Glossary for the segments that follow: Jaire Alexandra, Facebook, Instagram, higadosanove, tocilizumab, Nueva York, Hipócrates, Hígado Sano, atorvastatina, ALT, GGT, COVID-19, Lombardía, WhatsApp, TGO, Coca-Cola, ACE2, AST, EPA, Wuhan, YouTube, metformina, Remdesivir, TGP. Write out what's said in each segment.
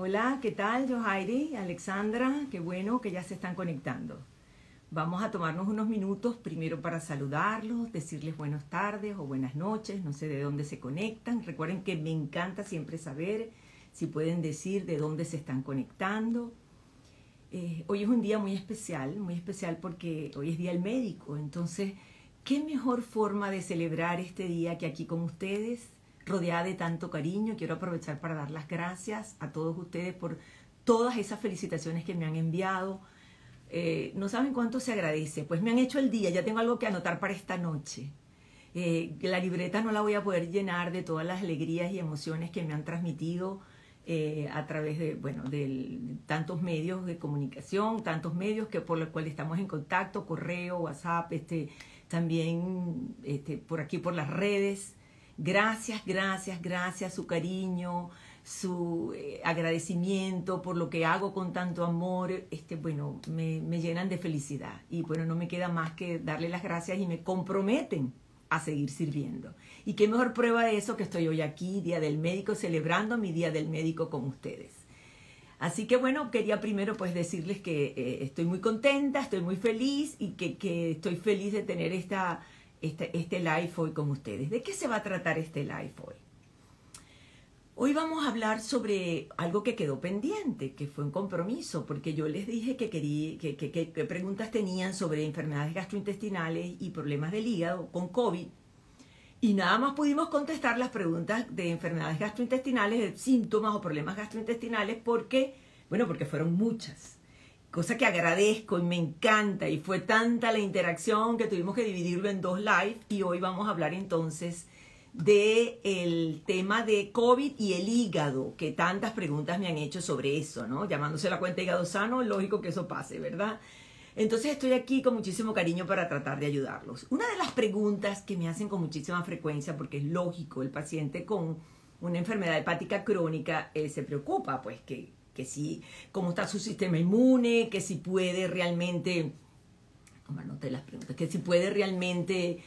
Hola, ¿qué tal? Yo Jaire Alexandra, qué bueno que ya se están conectando. Vamos a tomarnos unos minutos primero para saludarlos, decirles buenas tardes o buenas noches, no sé de dónde se conectan. Recuerden que me encanta siempre saber si pueden decir de dónde se están conectando. Hoy es un día muy especial porque hoy es Día del Médico. Entonces, ¿qué mejor forma de celebrar este día que aquí con ustedes? Rodeada de tanto cariño, quiero aprovechar para dar las gracias a todos ustedes por todas esas felicitaciones que me han enviado. No saben cuánto se agradece, pues me han hecho el día, ya tengo algo que anotar para esta noche. La libreta no la voy a poder llenar de todas las alegrías y emociones que me han transmitido a través de, tantos medios de comunicación, tantos medios que por los cuales estamos en contacto, correo, WhatsApp, también por aquí por las redes. Gracias, gracias, gracias, su cariño, su agradecimiento por lo que hago con tanto amor, bueno, me llenan de felicidad. Y bueno, no me queda más que darle las gracias y me comprometen a seguir sirviendo. Y qué mejor prueba de eso que estoy hoy aquí, Día del Médico, celebrando mi Día del Médico con ustedes. Así que bueno, quería primero pues decirles que estoy muy contenta, estoy muy feliz y que estoy feliz de tener este live hoy con ustedes. ¿De qué se va a tratar este live hoy? Hoy vamos a hablar sobre algo que quedó pendiente, que fue un compromiso, porque yo les dije que quería qué preguntas tenían sobre enfermedades gastrointestinales y problemas del hígado con COVID, y nada más pudimos contestar las preguntas de enfermedades gastrointestinales, de síntomas o problemas gastrointestinales, porque, bueno, porque fueron muchas. Cosa que agradezco y me encanta, y fue tanta la interacción que tuvimos que dividirlo en dos live, y hoy vamos a hablar entonces del tema de COVID y el hígado, que tantas preguntas me han hecho sobre eso, ¿no? Llamándose la cuenta Hígado Sano, lógico que eso pase, ¿verdad? Entonces estoy aquí con muchísimo cariño para tratar de ayudarlos. Una de las preguntas que me hacen con muchísima frecuencia, porque es lógico, el paciente con una enfermedad hepática crónica se preocupa, pues que si, cómo está su sistema inmune, que si puede realmente, que si puede realmente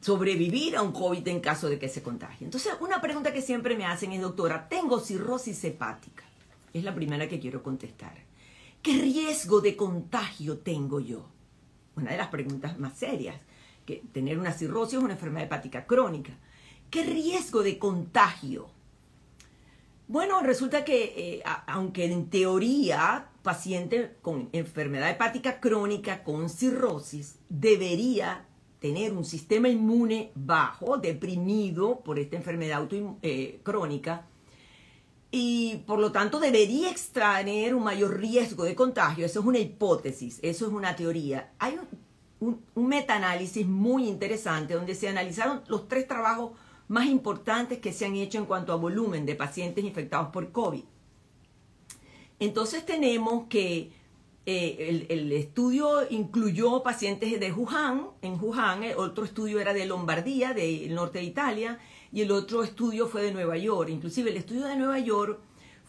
sobrevivir a un COVID en caso de que se contagie. Entonces, una pregunta que siempre me hacen es, doctora, tengo cirrosis hepática. Es la primera que quiero contestar. ¿Qué riesgo de contagio tengo yo? Una de las preguntas más serias, que tener una cirrosis es una enfermedad hepática crónica. ¿Qué riesgo de contagio? Bueno, resulta que aunque en teoría paciente con enfermedad hepática crónica, con cirrosis, debería tener un sistema inmune bajo, deprimido por esta enfermedad crónica, y por lo tanto debería extraer un mayor riesgo de contagio. Eso es una hipótesis, eso es una teoría. Hay un metaanálisis muy interesante donde se analizaron los tres trabajos más importantes que se han hecho en cuanto a volumen de pacientes infectados por COVID. Entonces tenemos que el estudio incluyó pacientes de Wuhan, otro estudio era de Lombardía, del norte de Italia, y el otro estudio fue de Nueva York. Inclusive el estudio de Nueva York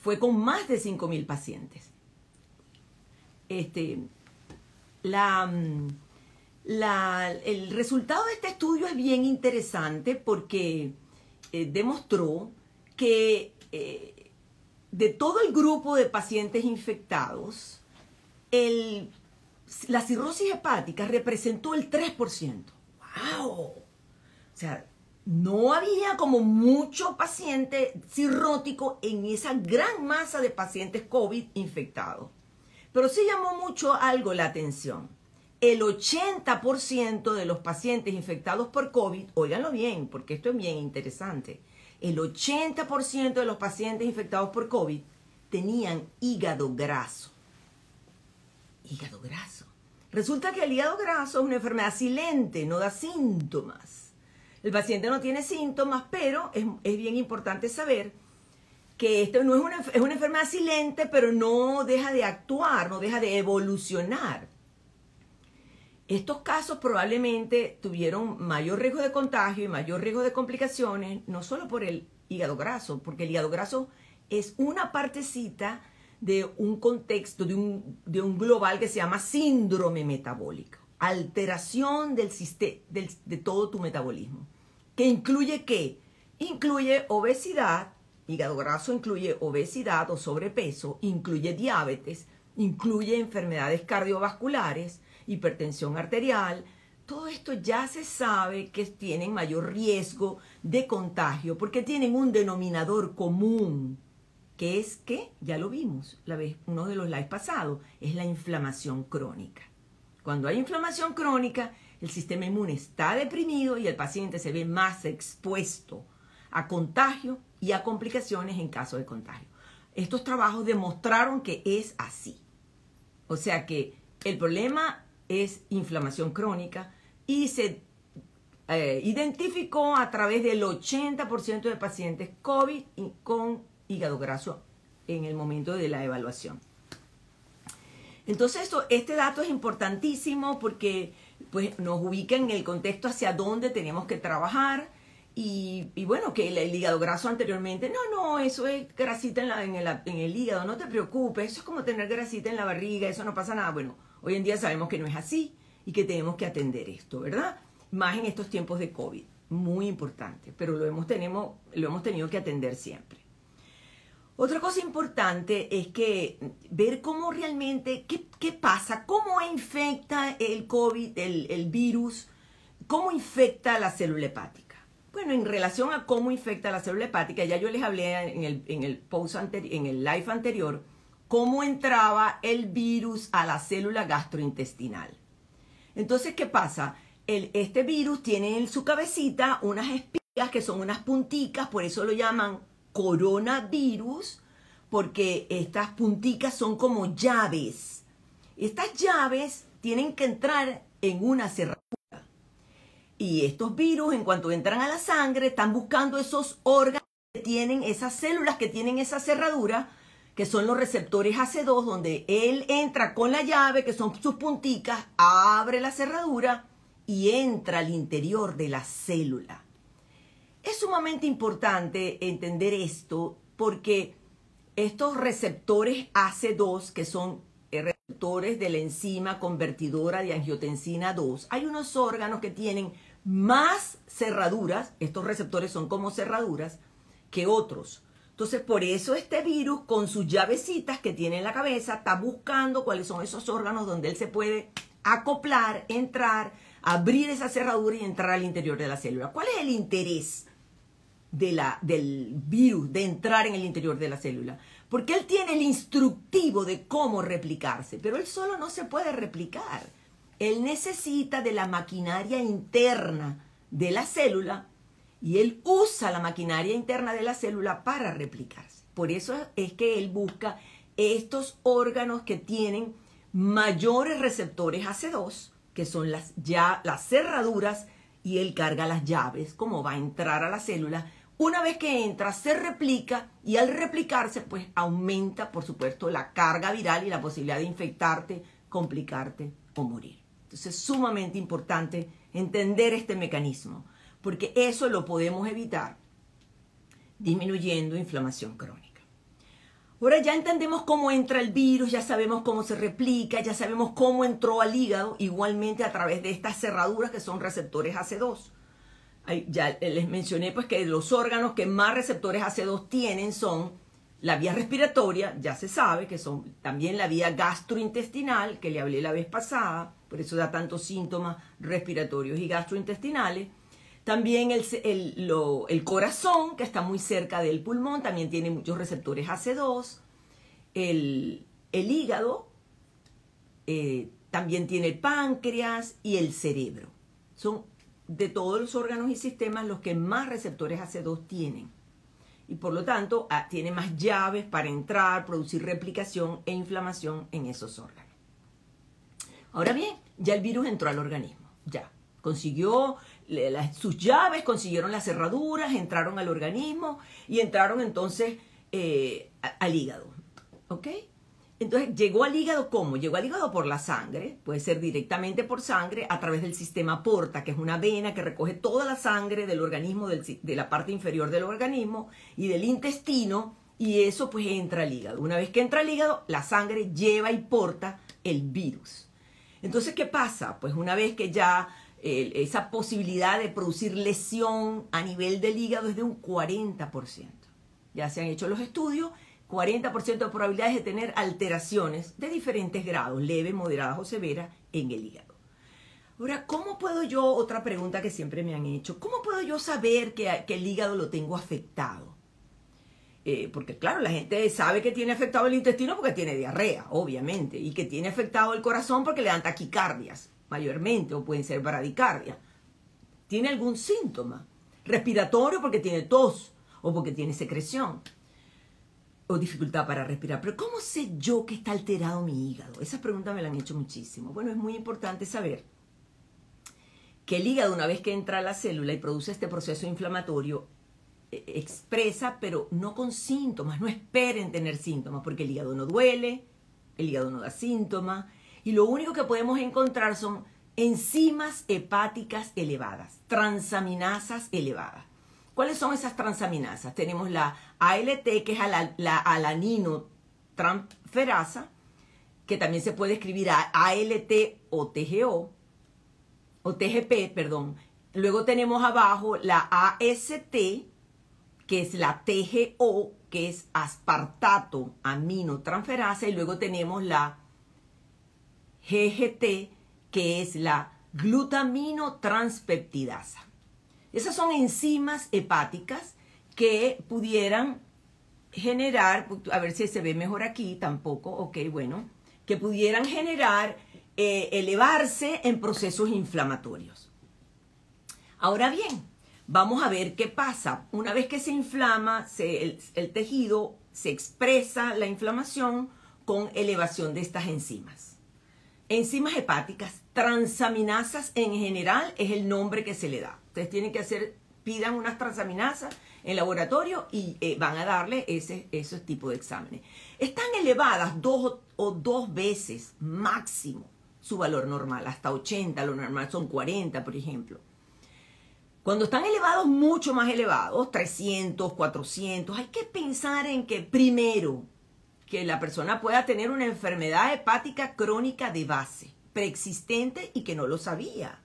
fue con más de 5.000 pacientes. El resultado de este estudio es bien interesante porque demostró que de todo el grupo de pacientes infectados, la cirrosis hepática representó el 3%. ¡Wow! O sea, no había como mucho paciente cirrótico en esa gran masa de pacientes COVID infectados. Pero sí llamó mucho algo la atención. El 80% de los pacientes infectados por COVID, óiganlo bien, porque esto es bien interesante, el 80% de los pacientes infectados por COVID tenían hígado graso. Hígado graso. Resulta que el hígado graso es una enfermedad silente, no da síntomas. El paciente no tiene síntomas, pero es bien importante saber que esto no es una enfermedad silente, pero no deja de actuar, no deja de evolucionar. Estos casos probablemente tuvieron mayor riesgo de contagio y mayor riesgo de complicaciones, no solo por el hígado graso, porque el hígado graso es una partecita de un contexto, de un global que se llama síndrome metabólico, alteración de todo tu metabolismo, que incluye obesidad, Hígado graso incluye obesidad o sobrepeso, incluye diabetes, incluye enfermedades cardiovasculares, hipertensión arterial. Todo esto ya se sabe que tienen mayor riesgo de contagio porque tienen un denominador común, que es que, ya lo vimos uno de los lives pasados, es la inflamación crónica. Cuando hay inflamación crónica, el sistema inmune está deprimido y el paciente se ve más expuesto a contagio y a complicaciones en caso de contagio. Estos trabajos demostraron que es así. O sea que el problema es inflamación crónica y se identificó a través del 80% de pacientes COVID con hígado graso en el momento de la evaluación. Entonces este dato es importantísimo porque pues, nos ubica en el contexto hacia dónde tenemos que trabajar. Y bueno, que el hígado graso anteriormente, no, eso es grasita en el hígado, no te preocupes, eso es como tener grasita en la barriga, eso no pasa nada. Bueno, hoy en día sabemos que no es así y que tenemos que atender esto, ¿verdad? Más en estos tiempos de COVID, muy importante, pero lo hemos tenido que atender siempre. Otra cosa importante es que ver cómo realmente, qué pasa, cómo infecta el COVID, el virus, cómo infecta la célula hepática. Bueno, en relación a cómo infecta la célula hepática, ya yo les hablé en el live anterior, cómo entraba el virus a la célula gastrointestinal. Entonces, ¿qué pasa? Este virus tiene en su cabecita unas espigas que son unas punticas, por eso lo llaman coronavirus, porque estas punticas son como llaves. Estas llaves tienen que entrar en una cerradura. Y estos virus, en cuanto entran a la sangre, están buscando esos órganos que tienen, esas células que tienen esa cerradura, que son los receptores ACE2, donde él entra con la llave, que son sus punticas, abre la cerradura y entra al interior de la célula. Es sumamente importante entender esto porque estos receptores ACE2, que son receptores de la enzima convertidora de angiotensina 2, hay unos órganos que tienen más cerraduras, estos receptores son como cerraduras, que otros. Entonces, por eso este virus, con sus llavecitas que tiene en la cabeza, está buscando cuáles son esos órganos donde él se puede acoplar, entrar, abrir esa cerradura y entrar al interior de la célula. ¿Cuál es el interés del virus de entrar en el interior de la célula? Porque él tiene el instructivo de cómo replicarse, pero él solo no se puede replicar. Él necesita de la maquinaria interna de la célula y él usa la maquinaria interna de la célula para replicarse. Por eso es que él busca estos órganos que tienen mayores receptores ACE2, que son las cerraduras, y él carga las llaves, cómo va a entrar a la célula. Una vez que entra, se replica y al replicarse, pues aumenta, por supuesto, la carga viral y la posibilidad de infectarte, complicarte o morir. Entonces, es sumamente importante entender este mecanismo, porque eso lo podemos evitar disminuyendo inflamación crónica. Ahora ya entendemos cómo entra el virus, ya sabemos cómo se replica, ya sabemos cómo entró al hígado, igualmente a través de estas cerraduras que son receptores ACE2. Ya les mencioné pues que los órganos que más receptores ACE2 tienen son la vía respiratoria, ya se sabe que son también la vía gastrointestinal, que le hablé la vez pasada, por eso da tantos síntomas respiratorios y gastrointestinales. También el corazón, que está muy cerca del pulmón, también tiene muchos receptores ACE2. El hígado, también tiene el páncreas y el cerebro. Son de todos los órganos y sistemas los que más receptores ACE2 tienen. Y por lo tanto, tiene más llaves para entrar, producir replicación e inflamación en esos órganos. Ahora bien, ya el virus entró al organismo. Ya, consiguió sus llaves, consiguieron las cerraduras, entraron al organismo y entraron entonces al hígado. ¿Ok? Entonces, ¿llegó al hígado cómo? Llegó al hígado por la sangre, puede ser directamente por sangre, a través del sistema porta, que es una vena que recoge toda la sangre del organismo, de la parte inferior del organismo y del intestino, y eso pues entra al hígado. Una vez que entra al hígado, la sangre lleva y porta el virus. Entonces, ¿qué pasa? Pues una vez que ya esa posibilidad de producir lesión a nivel del hígado es de un 40%. ya se han hecho los estudios, 40% de probabilidades de tener alteraciones de diferentes grados, leves, moderadas o severas, en el hígado. Ahora, ¿cómo puedo yo, otra pregunta que siempre me han hecho, cómo puedo yo saber que el hígado lo tengo afectado? Porque claro, la gente sabe que tiene afectado el intestino porque tiene diarrea, obviamente, y que tiene afectado el corazón porque le dan taquicardias, mayormente, o pueden ser bradicardias. Tiene algún síntoma respiratorio porque tiene tos o porque tiene secreción o dificultad para respirar. Pero ¿cómo sé yo que está alterado mi hígado? Esas preguntas me las han hecho muchísimo. Bueno, es muy importante saber que el hígado, una vez que entra a la célula y produce este proceso inflamatorio, expresa, pero no con síntomas. No esperen tener síntomas, porque el hígado no duele, el hígado no da síntomas, y lo único que podemos encontrar son enzimas hepáticas elevadas, transaminasas elevadas. ¿Cuáles son esas transaminasas? Tenemos la ALT, que es la alaninotransferasa, que también se puede escribir a ALT o TGO, o TGP, perdón. Luego tenemos abajo la AST, que es la TGO, que es aspartato aminotransferasa, y luego tenemos la GGT, que es la glutaminotranspeptidasa. Esas son enzimas hepáticas que pudieran generar, a ver si se ve mejor aquí, tampoco, ok, bueno, que pudieran generar, elevarse en procesos inflamatorios. Ahora bien, vamos a ver qué pasa. Una vez que se inflama, el tejido se expresa la inflamación con elevación de estas enzimas. Enzimas hepáticas, transaminasas en general es el nombre que se le da. Ustedes tienen que hacer, pidan unas transaminasas en laboratorio y van a darle ese tipo de exámenes. Están elevadas dos veces máximo su valor normal, hasta 80, lo normal son 40, por ejemplo. Cuando están elevados, mucho más elevados, 300, 400, hay que pensar en que primero, que la persona pueda tener una enfermedad hepática crónica de base, preexistente y que no lo sabía.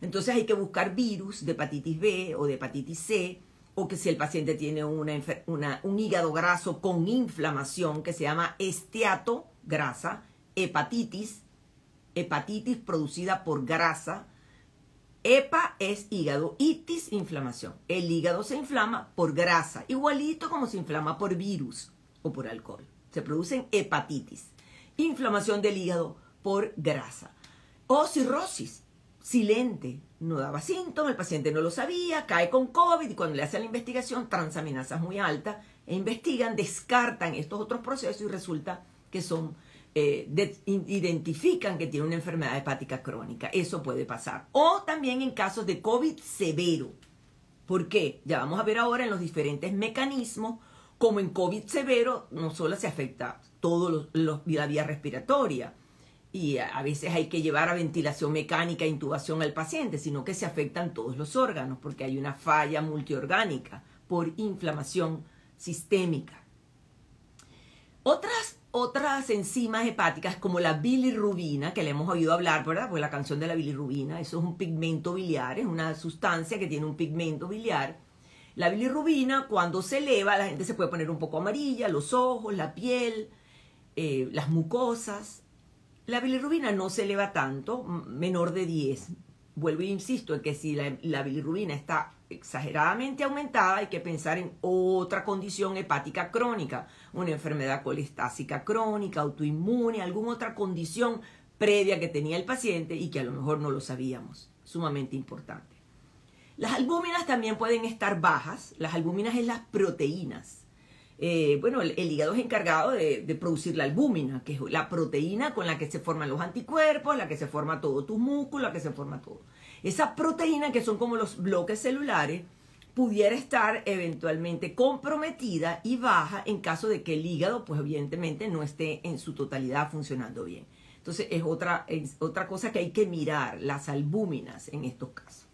Entonces hay que buscar virus de hepatitis B o de hepatitis C, o que si el paciente tiene un hígado graso con inflamación que se llama esteato, grasa, hepatitis producida por grasa. EPA es hígado, itis, inflamación. El hígado se inflama por grasa, igualito como se inflama por virus o por alcohol. Se producen hepatitis, inflamación del hígado por grasa. O cirrosis, silente, no daba síntomas, el paciente no lo sabía, cae con COVID y cuando le hacen la investigación, transaminasas muy altas, e investigan, descartan estos otros procesos y resulta que son... identifican que tiene una enfermedad hepática crónica. Eso puede pasar. O también en casos de COVID severo. ¿Por qué? Ya vamos a ver ahora en los diferentes mecanismos, como en COVID severo, no solo se afecta toda la vía respiratoria y a veces hay que llevar a ventilación mecánica, intubación al paciente, sino que se afectan todos los órganos porque hay una falla multiorgánica por inflamación sistémica. Otras enzimas hepáticas como la bilirrubina, que le hemos oído hablar, ¿verdad? Pues la canción de la bilirrubina, eso es un pigmento biliar, es una sustancia que tiene un pigmento biliar. La bilirrubina, cuando se eleva, la gente se puede poner un poco amarilla, los ojos, la piel, las mucosas. La bilirrubina no se eleva tanto, menor de 10. Vuelvo e insisto en que si la bilirrubina está exageradamente aumentada, hay que pensar en otra condición hepática crónica, una enfermedad colestásica crónica, autoinmune, alguna otra condición previa que tenía el paciente y que a lo mejor no lo sabíamos. Sumamente importante. Las albúminas también pueden estar bajas. Las albúminas es las proteínas. Bueno, el hígado es encargado de producir la albúmina, que es la proteína con la que se forman los anticuerpos, la que se forma todos tus músculos, la que se forma todo. Esas proteínas, que son como los bloques celulares, pudiera estar eventualmente comprometida y baja en caso de que el hígado, pues evidentemente, no esté en su totalidad funcionando bien. Entonces, es otra cosa que hay que mirar, las albúminas en estos casos.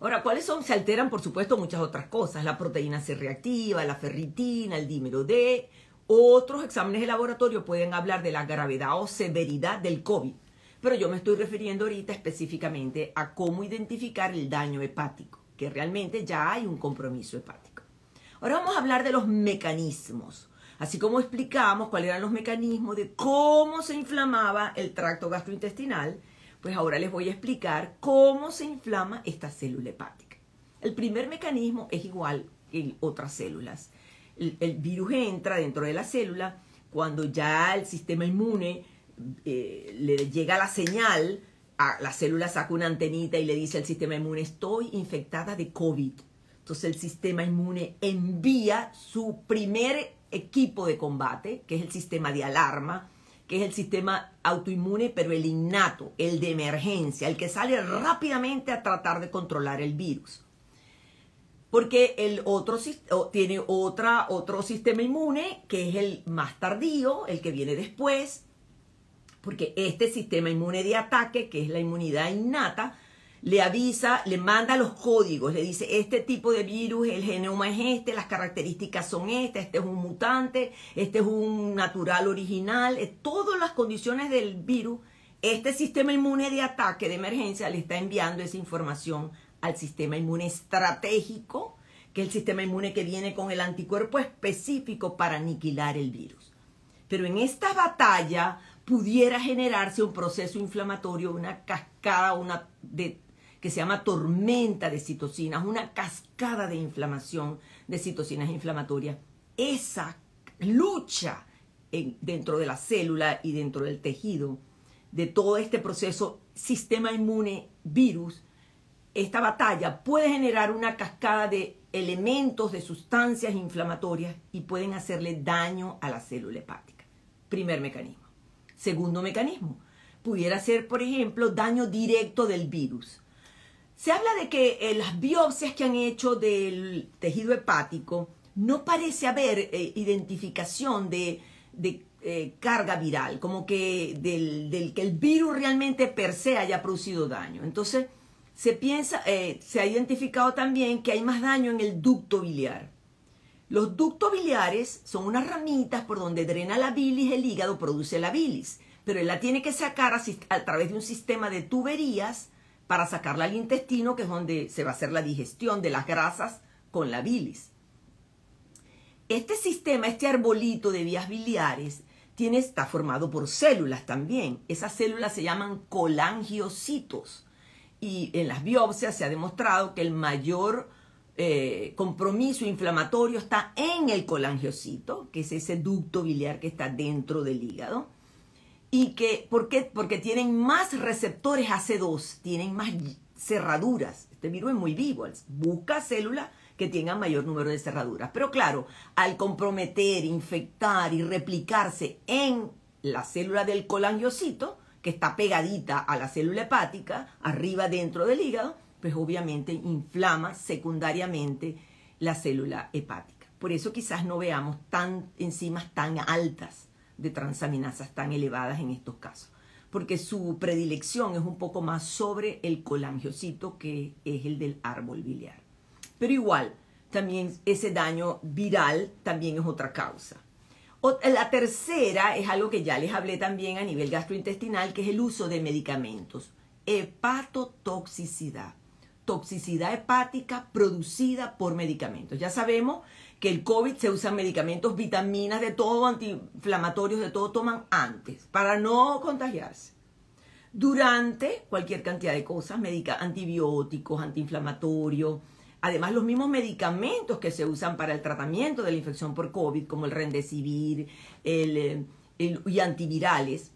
Ahora, ¿cuáles son? Se alteran, por supuesto, muchas otras cosas. La proteína C reactiva, la ferritina, el dímero D. Otros exámenes de laboratorio pueden hablar de la gravedad o severidad del COVID. Pero yo me estoy refiriendo ahorita específicamente a cómo identificar el daño hepático, que realmente ya hay un compromiso hepático. Ahora vamos a hablar de los mecanismos, así como explicamos cuáles eran los mecanismos de cómo se inflamaba el tracto gastrointestinal, pues ahora les voy a explicar cómo se inflama esta célula hepática. El primer mecanismo es igual en otras células. El virus entra dentro de la célula cuando ya el sistema inmune le llega la señal, la célula saca una antenita y le dice al sistema inmune, estoy infectada de COVID. Entonces el sistema inmune envía su primer equipo de combate, que es el sistema de alarma, que es el sistema autoinmune, pero el innato, el de emergencia, el que sale rápidamente a tratar de controlar el virus. Porque el otro tiene otro sistema inmune, que es el más tardío, el que viene después, porque este sistema inmune de ataque, que es la inmunidad innata, le avisa, le manda los códigos, le dice, este tipo de virus, el genoma es este, las características son estas, este es un mutante, este es un natural original, todas las condiciones del virus, este sistema inmune de ataque de emergencia le está enviando esa información al sistema inmune estratégico, que es el sistema inmune que viene con el anticuerpo específico para aniquilar el virus. Pero en esta batalla pudiera generarse un proceso inflamatorio, una cascada, que se llama tormenta de citocinas, una cascada de inflamación de citocinas inflamatorias. Esa lucha dentro de la célula y dentro del tejido de todo este proceso sistema inmune virus, esta batalla puede generar una cascada de elementos, de sustancias inflamatorias y pueden hacerle daño a la célula hepática. Primer mecanismo. Segundo mecanismo, pudiera ser, por ejemplo, daño directo del virus. Se habla de que las biopsias que han hecho del tejido hepático no parece haber identificación de carga viral, como que que el virus realmente per se haya producido daño. Entonces, se ha identificado también que hay más daño en el ducto biliar. Los ductos biliares son unas ramitas por donde drena la bilis, el hígado produce la bilis, pero él la tiene que sacar a través de un sistema de tuberías para sacarla al intestino, que es donde se va a hacer la digestión de las grasas con la bilis. Este sistema, este arbolito de vías biliares, está formado por células también. Esas células se llaman colangiocitos. Y en las biopsias se ha demostrado que el mayor compromiso inflamatorio está en el colangiocito, que es ese ducto biliar que está dentro del hígado. Y que, ¿por qué? Porque tienen más receptores AC2, tienen más cerraduras. Este virus es muy vivo, busca células que tengan mayor número de cerraduras. Pero claro, al comprometer, infectar y replicarse en la célula del colangiocito, que está pegadita a la célula hepática, arriba dentro del hígado, pues obviamente inflama secundariamente la célula hepática. Por eso quizás no veamos enzimas tan altas de transaminasas tan elevadas en estos casos, porque su predilección es un poco más sobre el colangiocito, que es el del árbol biliar. Pero igual, también ese daño viral también es otra causa. La tercera es algo que ya les hablé también a nivel gastrointestinal, que es el uso de medicamentos. Hepatotoxicidad. Toxicidad hepática producida por medicamentos. Ya sabemos que el COVID se usan medicamentos, vitaminas de todo, antiinflamatorios de todo, toman antes para no contagiarse. Durante cualquier cantidad de cosas, antibióticos, antiinflamatorios, además los mismos medicamentos que se usan para el tratamiento de la infección por COVID, como el Remdesivir y antivirales.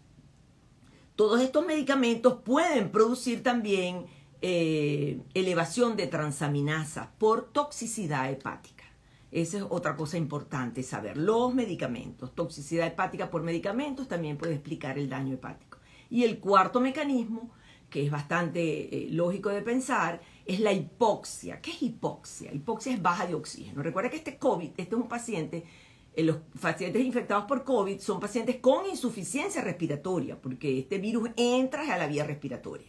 Todos estos medicamentos pueden producir también elevación de transaminasas por toxicidad hepática. Esa es otra cosa importante saber. Los medicamentos, toxicidad hepática por medicamentos, también puede explicar el daño hepático. Y el cuarto mecanismo, que es bastante lógico de pensar, es la hipoxia. ¿Qué es hipoxia? Hipoxia es baja de oxígeno. Recuerda que este es un paciente, los pacientes infectados por COVID son pacientes con insuficiencia respiratoria, porque este virus entra a la vía respiratoria.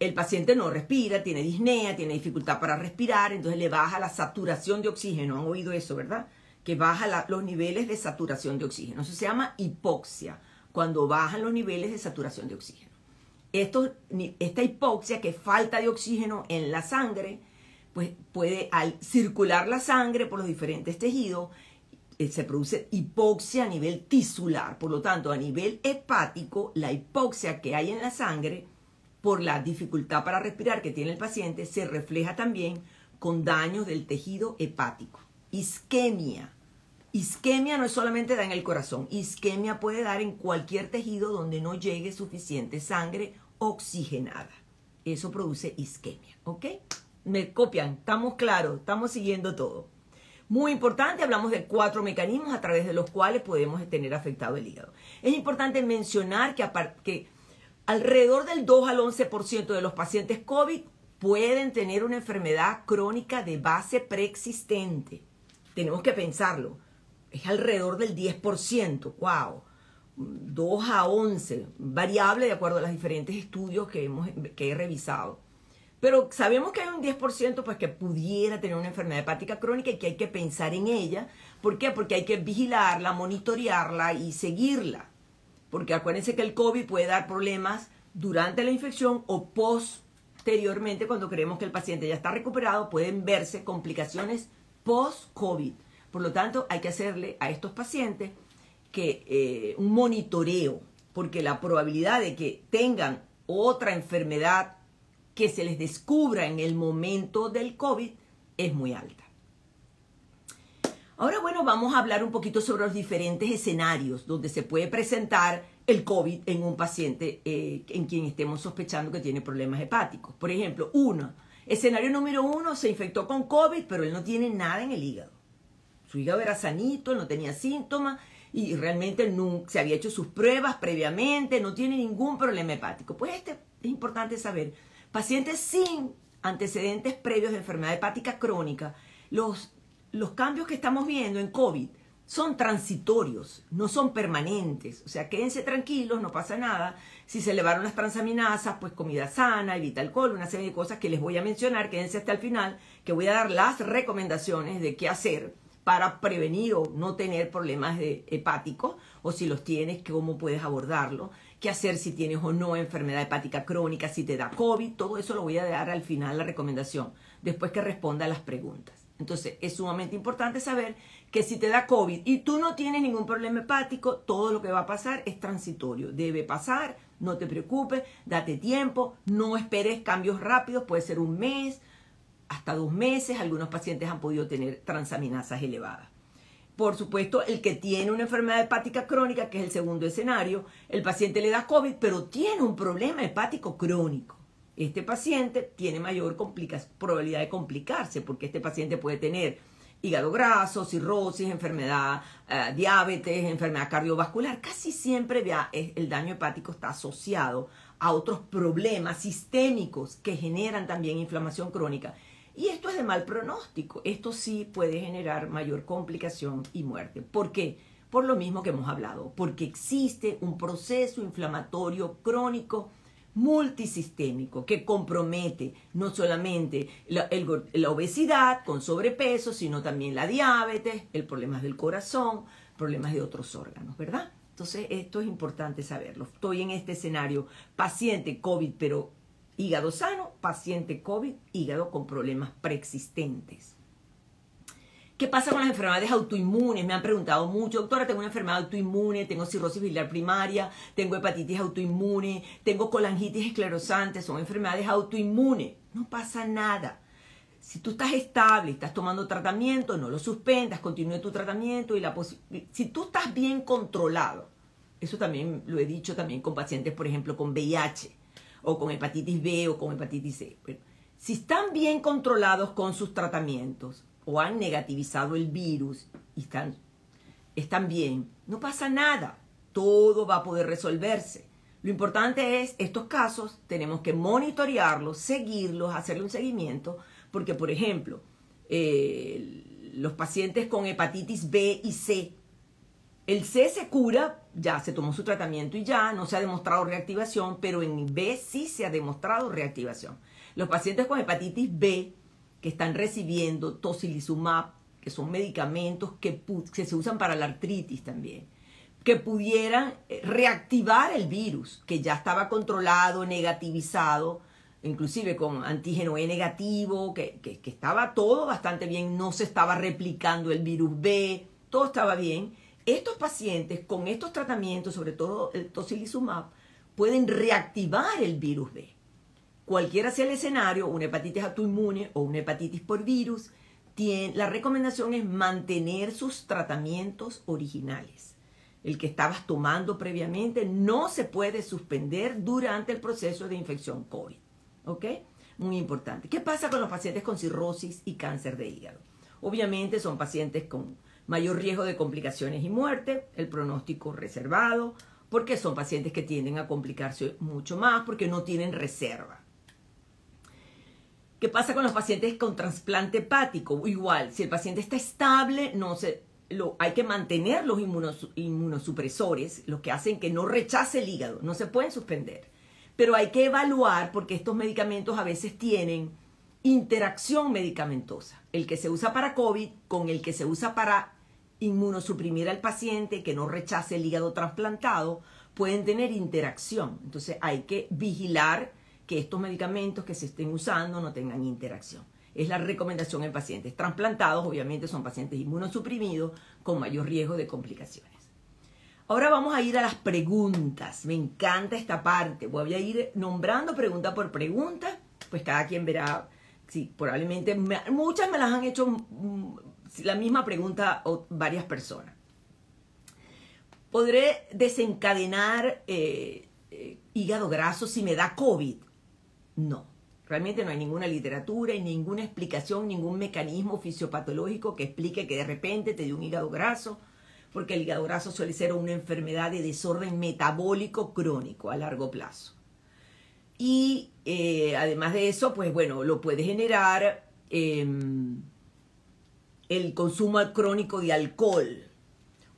El paciente no respira, tiene disnea, tiene dificultad para respirar, entonces le baja la saturación de oxígeno. ¿Han oído eso, verdad? Que baja los niveles de saturación de oxígeno. Eso se llama hipoxia, cuando bajan los niveles de saturación de oxígeno. Esta hipoxia, que es falta de oxígeno en la sangre, pues puede, al circular la sangre por los diferentes tejidos, se produce hipoxia a nivel tisular. Por lo tanto, a nivel hepático, la hipoxia que hay en la sangre por la dificultad para respirar que tiene el paciente se refleja también con daños del tejido hepático. Isquemia. Isquemia no solamente da en el corazón. Isquemia puede dar en cualquier tejido donde no llegue suficiente sangre oxigenada. Eso produce isquemia. ¿Ok? Me copian. Estamos claros. Estamos siguiendo todo. Muy importante, hablamos de 4 mecanismos a través de los cuales podemos tener afectado el hígado. Es importante mencionar que alrededor del 2 al 11% de los pacientes COVID pueden tener una enfermedad crónica de base preexistente. Tenemos que pensarlo. Es alrededor del 10%. ¡Wow! 2 a 11. Variable de acuerdo a los diferentes estudios que he revisado. Pero sabemos que hay un 10% pues que pudiera tener una enfermedad hepática crónica y que hay que pensar en ella. ¿Por qué? Porque hay que vigilarla, monitorearla y seguirla. Porque acuérdense que el COVID puede dar problemas durante la infección o posteriormente, cuando creemos que el paciente ya está recuperado, pueden verse complicaciones post-COVID. Por lo tanto, hay que hacerle a estos pacientes que, un monitoreo, porque la probabilidad de que tengan otra enfermedad que se les descubra en el momento del COVID es muy alta. Ahora, bueno, vamos a hablar un poquito sobre los diferentes escenarios donde se puede presentar el COVID en un paciente en quien estemos sospechando que tiene problemas hepáticos. Por ejemplo, escenario número 1, se infectó con COVID, pero él no tiene nada en el hígado. Su hígado era sanito, no tenía síntomas y realmente nunca se había hecho sus pruebas previamente, no tiene ningún problema hepático. Pues es importante saber. Pacientes sin antecedentes previos de enfermedad hepática crónica, los cambios que estamos viendo en COVID son transitorios, no son permanentes. O sea, quédense tranquilos, no pasa nada. Si se elevaron las transaminasas, pues comida sana, evita alcohol, una serie de cosas que les voy a mencionar. Quédense hasta el final, que voy a dar las recomendaciones de qué hacer para prevenir o no tener problemas hepáticos, o si los tienes, cómo puedes abordarlo, qué hacer si tienes o no enfermedad hepática crónica, si te da COVID, todo eso lo voy a dar al final la recomendación, después que responda a las preguntas. Entonces, es sumamente importante saber que si te da COVID y tú no tienes ningún problema hepático, todo lo que va a pasar es transitorio, debe pasar, no te preocupes, date tiempo, no esperes cambios rápidos, puede ser un mes, hasta 2 meses, algunos pacientes han podido tener transaminasas elevadas. Por supuesto, el que tiene una enfermedad hepática crónica, que es el segundo escenario, el paciente le da COVID, pero tiene un problema hepático crónico. Este paciente tiene mayor probabilidad de complicarse, porque este paciente puede tener hígado graso, cirrosis, enfermedad, diabetes, enfermedad cardiovascular. Casi siempre el daño hepático está asociado a otros problemas sistémicos que generan también inflamación crónica. Y esto es de mal pronóstico. Esto sí puede generar mayor complicación y muerte. ¿Por qué? Por lo mismo que hemos hablado. Porque existe un proceso inflamatorio crónico multisistémico que compromete no solamente la obesidad con sobrepeso, sino también la diabetes, el problema del corazón, problemas de otros órganos, ¿verdad? Entonces, esto es importante saberlo. Estoy en este escenario, paciente COVID, pero hígado sano, paciente COVID, hígado con problemas preexistentes. ¿Qué pasa con las enfermedades autoinmunes? Me han preguntado mucho, doctora, tengo una enfermedad autoinmune, tengo cirrosis biliar primaria, tengo hepatitis autoinmune, tengo colangitis esclerosante, son enfermedades autoinmunes. No pasa nada. Si tú estás estable, estás tomando tratamiento, no lo suspendas, continúe tu tratamiento. Si tú estás bien controlado, eso también lo he dicho también con pacientes, por ejemplo, con VIH, o con hepatitis B o con hepatitis C. Pero si están bien controlados con sus tratamientos o han negativizado el virus y están bien, no pasa nada, todo va a poder resolverse. Lo importante es, estos casos tenemos que monitorearlos, seguirlos, hacerle un seguimiento, porque por ejemplo, los pacientes con hepatitis B y C, el C se cura, ya se tomó su tratamiento y ya no se ha demostrado reactivación, pero en B sí se ha demostrado reactivación. Los pacientes con hepatitis B que están recibiendo tocilizumab, que son medicamentos que se usan para la artritis también, que pudieran reactivar el virus, que ya estaba controlado, negativizado, inclusive con antígeno E negativo, que estaba todo bastante bien, no se estaba replicando el virus B, todo estaba bien. Estos pacientes con estos tratamientos, sobre todo el tocilizumab, pueden reactivar el virus B. Cualquiera sea el escenario, una hepatitis autoinmune o una hepatitis por virus, la recomendación es mantener sus tratamientos originales. El que estabas tomando previamente no se puede suspender durante el proceso de infección COVID. ¿Ok? Muy importante. ¿Qué pasa con los pacientes con cirrosis y cáncer de hígado? Obviamente son pacientes con mayor riesgo de complicaciones y muerte, el pronóstico reservado, porque son pacientes que tienden a complicarse mucho más porque no tienen reserva. ¿Qué pasa con los pacientes con trasplante hepático? Igual, si el paciente está estable, hay que mantener los inmunosupresores, los que hacen que no rechace el hígado, no se pueden suspender. Pero hay que evaluar porque estos medicamentos a veces tienen interacción medicamentosa. El que se usa para COVID con el que se usa para inmunosuprimir al paciente que no rechace el hígado trasplantado pueden tener interacción. Entonces hay que vigilar que estos medicamentos que se estén usando no tengan interacción. Es la recomendación en pacientes trasplantados, obviamente son pacientes inmunosuprimidos con mayor riesgo de complicaciones. Ahora vamos a ir a las preguntas. Me encanta esta parte. Voy a ir nombrando pregunta por pregunta. Pues cada quien verá. Sí, probablemente muchas me las han hecho la misma pregunta o varias personas. ¿Podré desencadenar hígado graso si me da COVID? No. Realmente no hay ninguna literatura y ninguna explicación, ningún mecanismo fisiopatológico que explique que de repente te dio un hígado graso. Porque el hígado graso suele ser una enfermedad de desorden metabólico crónico a largo plazo. Y además de eso, pues bueno, lo puede generar el consumo crónico de alcohol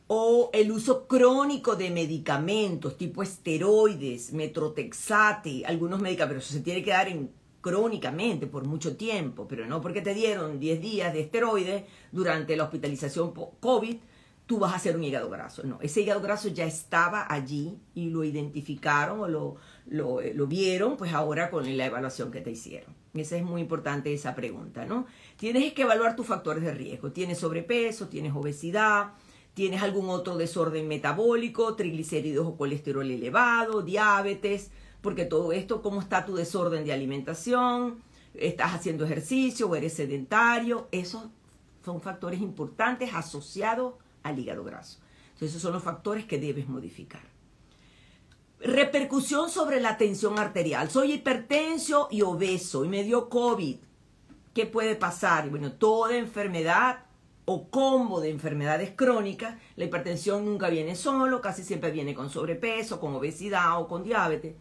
o el uso crónico de medicamentos tipo esteroides, metrotexate, algunos medicamentos. Pero se tiene que dar crónicamente por mucho tiempo, pero no porque te dieron 10 días de esteroides durante la hospitalización COVID, tú vas a hacer un hígado graso. No, ese hígado graso ya estaba allí y lo identificaron o lo vieron, pues ahora con la evaluación que te hicieron. Esa es muy importante esa pregunta, ¿no? Tienes que evaluar tus factores de riesgo. ¿Tienes sobrepeso? ¿Tienes obesidad? ¿Tienes algún otro desorden metabólico? ¿Triglicéridos o colesterol elevado? ¿Diabetes? Porque todo esto, ¿cómo está tu desorden de alimentación? ¿Estás haciendo ejercicio o eres sedentario? Esos son factores importantes asociados al hígado graso. Entonces, esos son los factores que debes modificar. Repercusión sobre la tensión arterial. Soy hipertenso y obeso y me dio COVID. ¿Qué puede pasar? Bueno, toda enfermedad o combo de enfermedades crónicas, la hipertensión nunca viene solo, casi siempre viene con sobrepeso, con obesidad o con diabetes.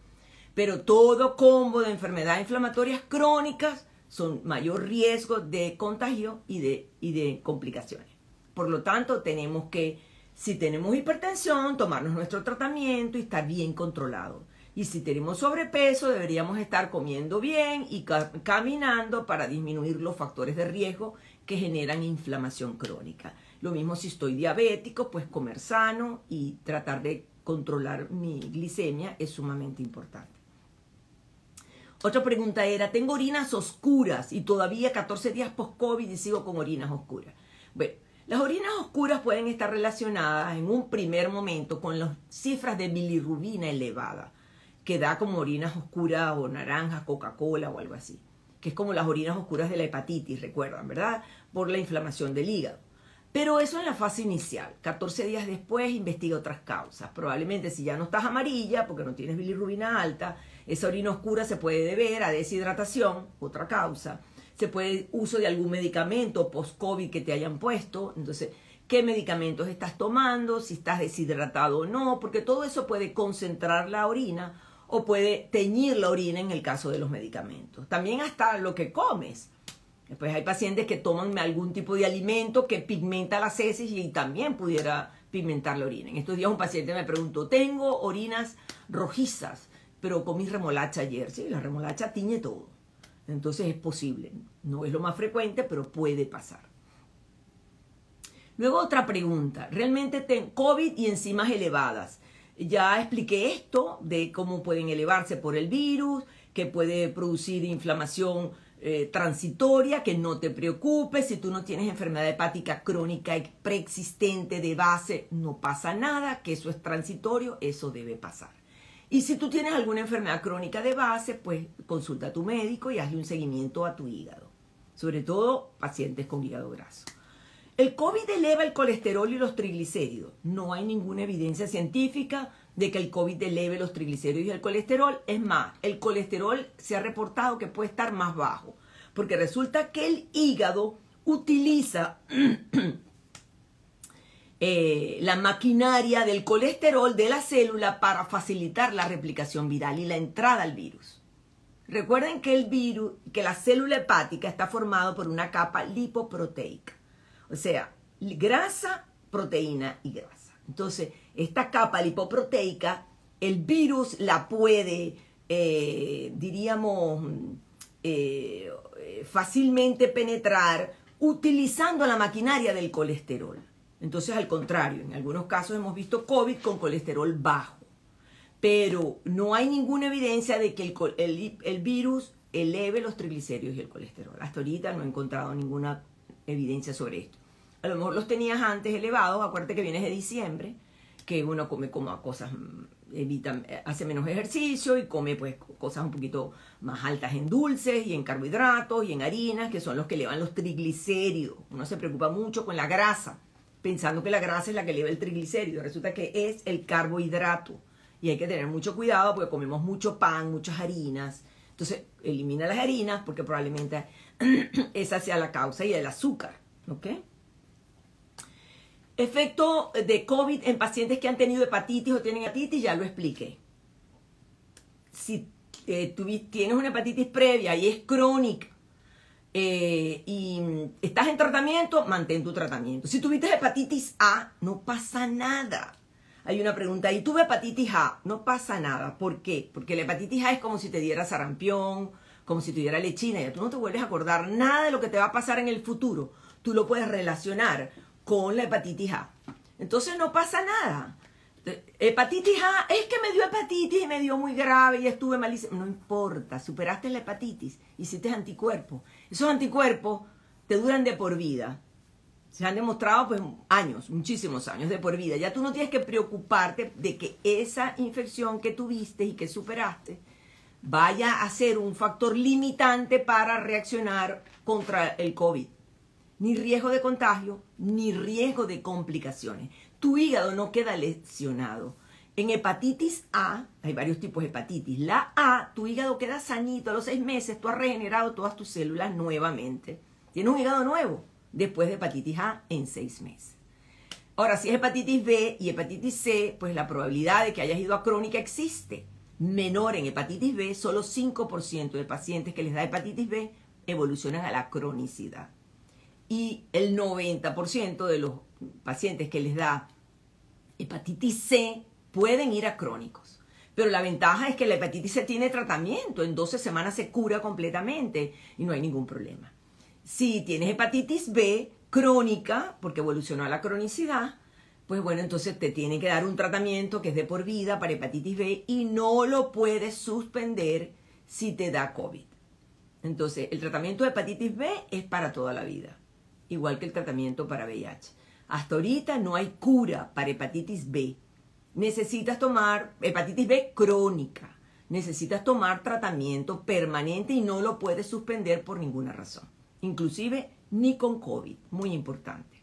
Pero todo combo de enfermedades inflamatorias crónicas son mayor riesgo de contagio y de complicaciones. Por lo tanto, tenemos que, si tenemos hipertensión, tomarnos nuestro tratamiento y estar bien controlado. Y si tenemos sobrepeso, deberíamos estar comiendo bien y caminando para disminuir los factores de riesgo que generan inflamación crónica. Lo mismo si estoy diabético, pues comer sano y tratar de controlar mi glicemia es sumamente importante. Otra pregunta era, tengo orinas oscuras y todavía 14 días post-COVID y sigo con orinas oscuras. Bueno, las orinas oscuras pueden estar relacionadas en un primer momento con las cifras de bilirrubina elevada, que da como orinas oscuras o naranjas, Coca-Cola o algo así, que es como las orinas oscuras de la hepatitis, recuerdan, ¿verdad? Por la inflamación del hígado. Pero eso en la fase inicial. 14 días después investiga otras causas. Probablemente si ya no estás amarilla, porque no tienes bilirrubina alta, esa orina oscura se puede deber a deshidratación, otra causa. Se puede uso de algún medicamento post-COVID que te hayan puesto. Entonces, ¿qué medicamentos estás tomando? Si estás deshidratado o no. Porque todo eso puede concentrar la orina o puede teñir la orina en el caso de los medicamentos. También hasta lo que comes. Después hay pacientes que toman algún tipo de alimento que pigmenta las heces y también pudiera pigmentar la orina. En estos días un paciente me preguntó, tengo orinas rojizas, pero comí remolacha ayer. Sí, la remolacha tiñe todo. Entonces es posible, no es lo más frecuente, pero puede pasar. Luego otra pregunta, ¿realmente tengo COVID y enzimas elevadas? Ya expliqué esto de cómo pueden elevarse por el virus, que puede producir inflamación transitoria, que no te preocupes. Si tú no tienes enfermedad hepática crónica y preexistente de base, no pasa nada, que eso es transitorio, eso debe pasar. Y si tú tienes alguna enfermedad crónica de base, pues consulta a tu médico y hazle un seguimiento a tu hígado, sobre todo pacientes con hígado graso. El COVID eleva el colesterol y los triglicéridos. No hay ninguna evidencia científica de que el COVID eleve los triglicéridos y el colesterol. Es más, el colesterol se ha reportado que puede estar más bajo, porque resulta que el hígado utiliza la maquinaria del colesterol de la célula para facilitar la replicación viral y la entrada al virus. Recuerden que el virus, que la célula hepática está formada por una capa lipoproteica, o sea, grasa, proteína y grasa. Entonces, esta capa lipoproteica, el virus la puede, diríamos, fácilmente penetrar utilizando la maquinaria del colesterol. Entonces, al contrario, en algunos casos hemos visto COVID con colesterol bajo. Pero no hay ninguna evidencia de que el virus eleve los triglicéridos y el colesterol. Hasta ahorita no he encontrado ninguna evidencia sobre esto. A lo mejor los tenías antes elevados, acuérdate que vienes de diciembre, que uno come como cosas, evita, hace menos ejercicio y come pues cosas un poquito más altas en dulces y en carbohidratos y en harinas, que son los que elevan los triglicéridos. Uno se preocupa mucho con la grasa, pensando que la grasa es la que eleva el triglicérido. Resulta que es el carbohidrato. Y hay que tener mucho cuidado porque comemos mucho pan, muchas harinas. Entonces, elimina las harinas porque probablemente esa sea la causa, y el azúcar. ¿Ok? Efecto de COVID en pacientes que han tenido hepatitis o tienen hepatitis, ya lo expliqué. Si tienes una hepatitis previa y es crónica y estás en tratamiento, mantén tu tratamiento. Si tuviste hepatitis A, no pasa nada. Hay una pregunta, ¿y tuve hepatitis A? No pasa nada. ¿Por qué? Porque la hepatitis A es como si te diera sarampión, como si te diera lechina. Ya tú no te vuelves a acordar nada de lo que te va a pasar en el futuro. Tú lo puedes relacionar con la hepatitis A. Entonces no pasa nada. Hepatitis A, es que me dio hepatitis y me dio muy grave y estuve malísimo. No importa, superaste la hepatitis, hiciste anticuerpos. Esos anticuerpos te duran de por vida. Se han demostrado pues años, muchísimos años de por vida. Ya tú no tienes que preocuparte de que esa infección que tuviste y que superaste vaya a ser un factor limitante para reaccionar contra el COVID. Ni riesgo de contagio, ni riesgo de complicaciones. Tu hígado no queda lesionado. En hepatitis A, hay varios tipos de hepatitis. La A, tu hígado queda sanito. A los 6 meses tú has regenerado todas tus células nuevamente. Tienes un hígado nuevo después de hepatitis A en 6 meses. Ahora, si es hepatitis B y hepatitis C, pues la probabilidad de que hayas ido a crónica existe. Menor en hepatitis B, solo 5% de pacientes que les da hepatitis B evolucionan a la cronicidad. Y el 90% de los pacientes que les da hepatitis C pueden ir a crónicos. Pero la ventaja es que la hepatitis C tiene tratamiento. En 12 semanas se cura completamente y no hay ningún problema. Si tienes hepatitis B crónica, porque evolucionó a la cronicidad, pues bueno, entonces te tienen que dar un tratamiento que es de por vida para hepatitis B y no lo puedes suspender si te da COVID. Entonces, el tratamiento de hepatitis B es para toda la vida, igual que el tratamiento para VIH. Hasta ahorita no hay cura para hepatitis B. Necesitas tomar hepatitis B crónica. Necesitas tomar tratamiento permanente y no lo puedes suspender por ninguna razón. Inclusive ni con COVID, muy importante.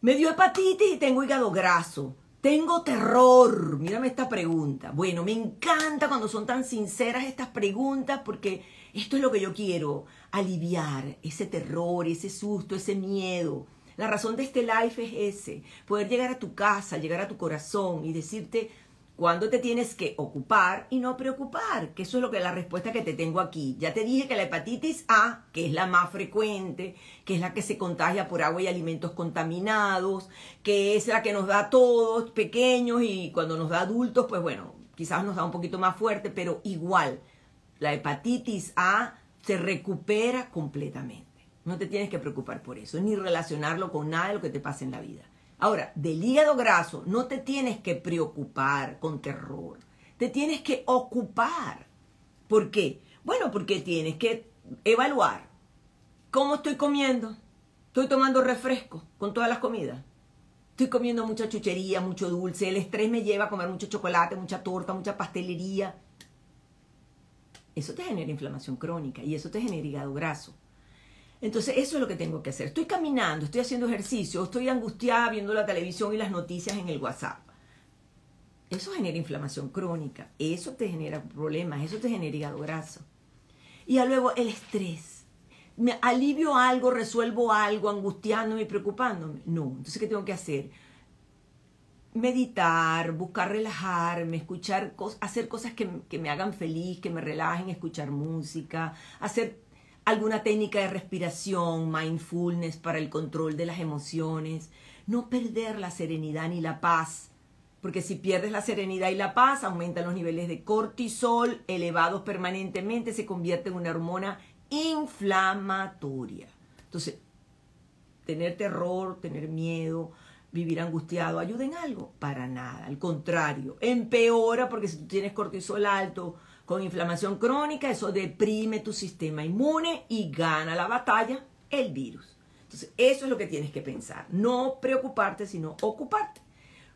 Me dio hepatitis y tengo hígado graso. Tengo terror. Mírame esta pregunta. Bueno, me encanta cuando son tan sinceras estas preguntas porque esto es lo que yo quiero, aliviar ese terror, ese susto, ese miedo. La razón de este live es ese, poder llegar a tu casa, llegar a tu corazón y decirte cuándo te tienes que ocupar y no preocupar, que eso es lo que la respuesta que te tengo aquí. Ya te dije que la hepatitis A, que es la más frecuente, que es la que se contagia por agua y alimentos contaminados, que es la que nos da a todos, pequeños, y cuando nos da adultos, pues bueno, quizás nos da un poquito más fuerte, pero igual, la hepatitis A se recupera completamente. No te tienes que preocupar por eso, ni relacionarlo con nada de lo que te pasa en la vida. Ahora, del hígado graso no te tienes que preocupar con terror. Te tienes que ocupar. ¿Por qué? Bueno, porque tienes que evaluar cómo estoy comiendo. Estoy tomando refresco con todas las comidas. Estoy comiendo mucha chuchería, mucho dulce. El estrés me lleva a comer mucho chocolate, mucha torta, mucha pastelería. Eso te genera inflamación crónica y eso te genera hígado graso. Entonces, eso es lo que tengo que hacer. Estoy caminando, estoy haciendo ejercicio, estoy angustiada viendo la televisión y las noticias en el WhatsApp. Eso genera inflamación crónica. Eso te genera problemas, eso te genera hígado graso. Y luego el estrés. ¿Me alivio algo, resuelvo algo, angustiándome y preocupándome? No. Entonces, ¿qué tengo que hacer? Meditar, buscar relajarme, escuchar, hacer cosas que me hagan feliz, que me relajen, escuchar música, hacer alguna técnica de respiración, mindfulness para el control de las emociones. No perder la serenidad ni la paz, porque si pierdes la serenidad y la paz, aumentan los niveles de cortisol elevados permanentemente, se convierte en una hormona inflamatoria. Entonces, tener terror, tener miedo, vivir angustiado, ¿ayuda en algo? Para nada, al contrario, empeora, porque si tú tienes cortisol alto con inflamación crónica, eso deprime tu sistema inmune y gana la batalla el virus. Entonces, eso es lo que tienes que pensar, no preocuparte, sino ocuparte,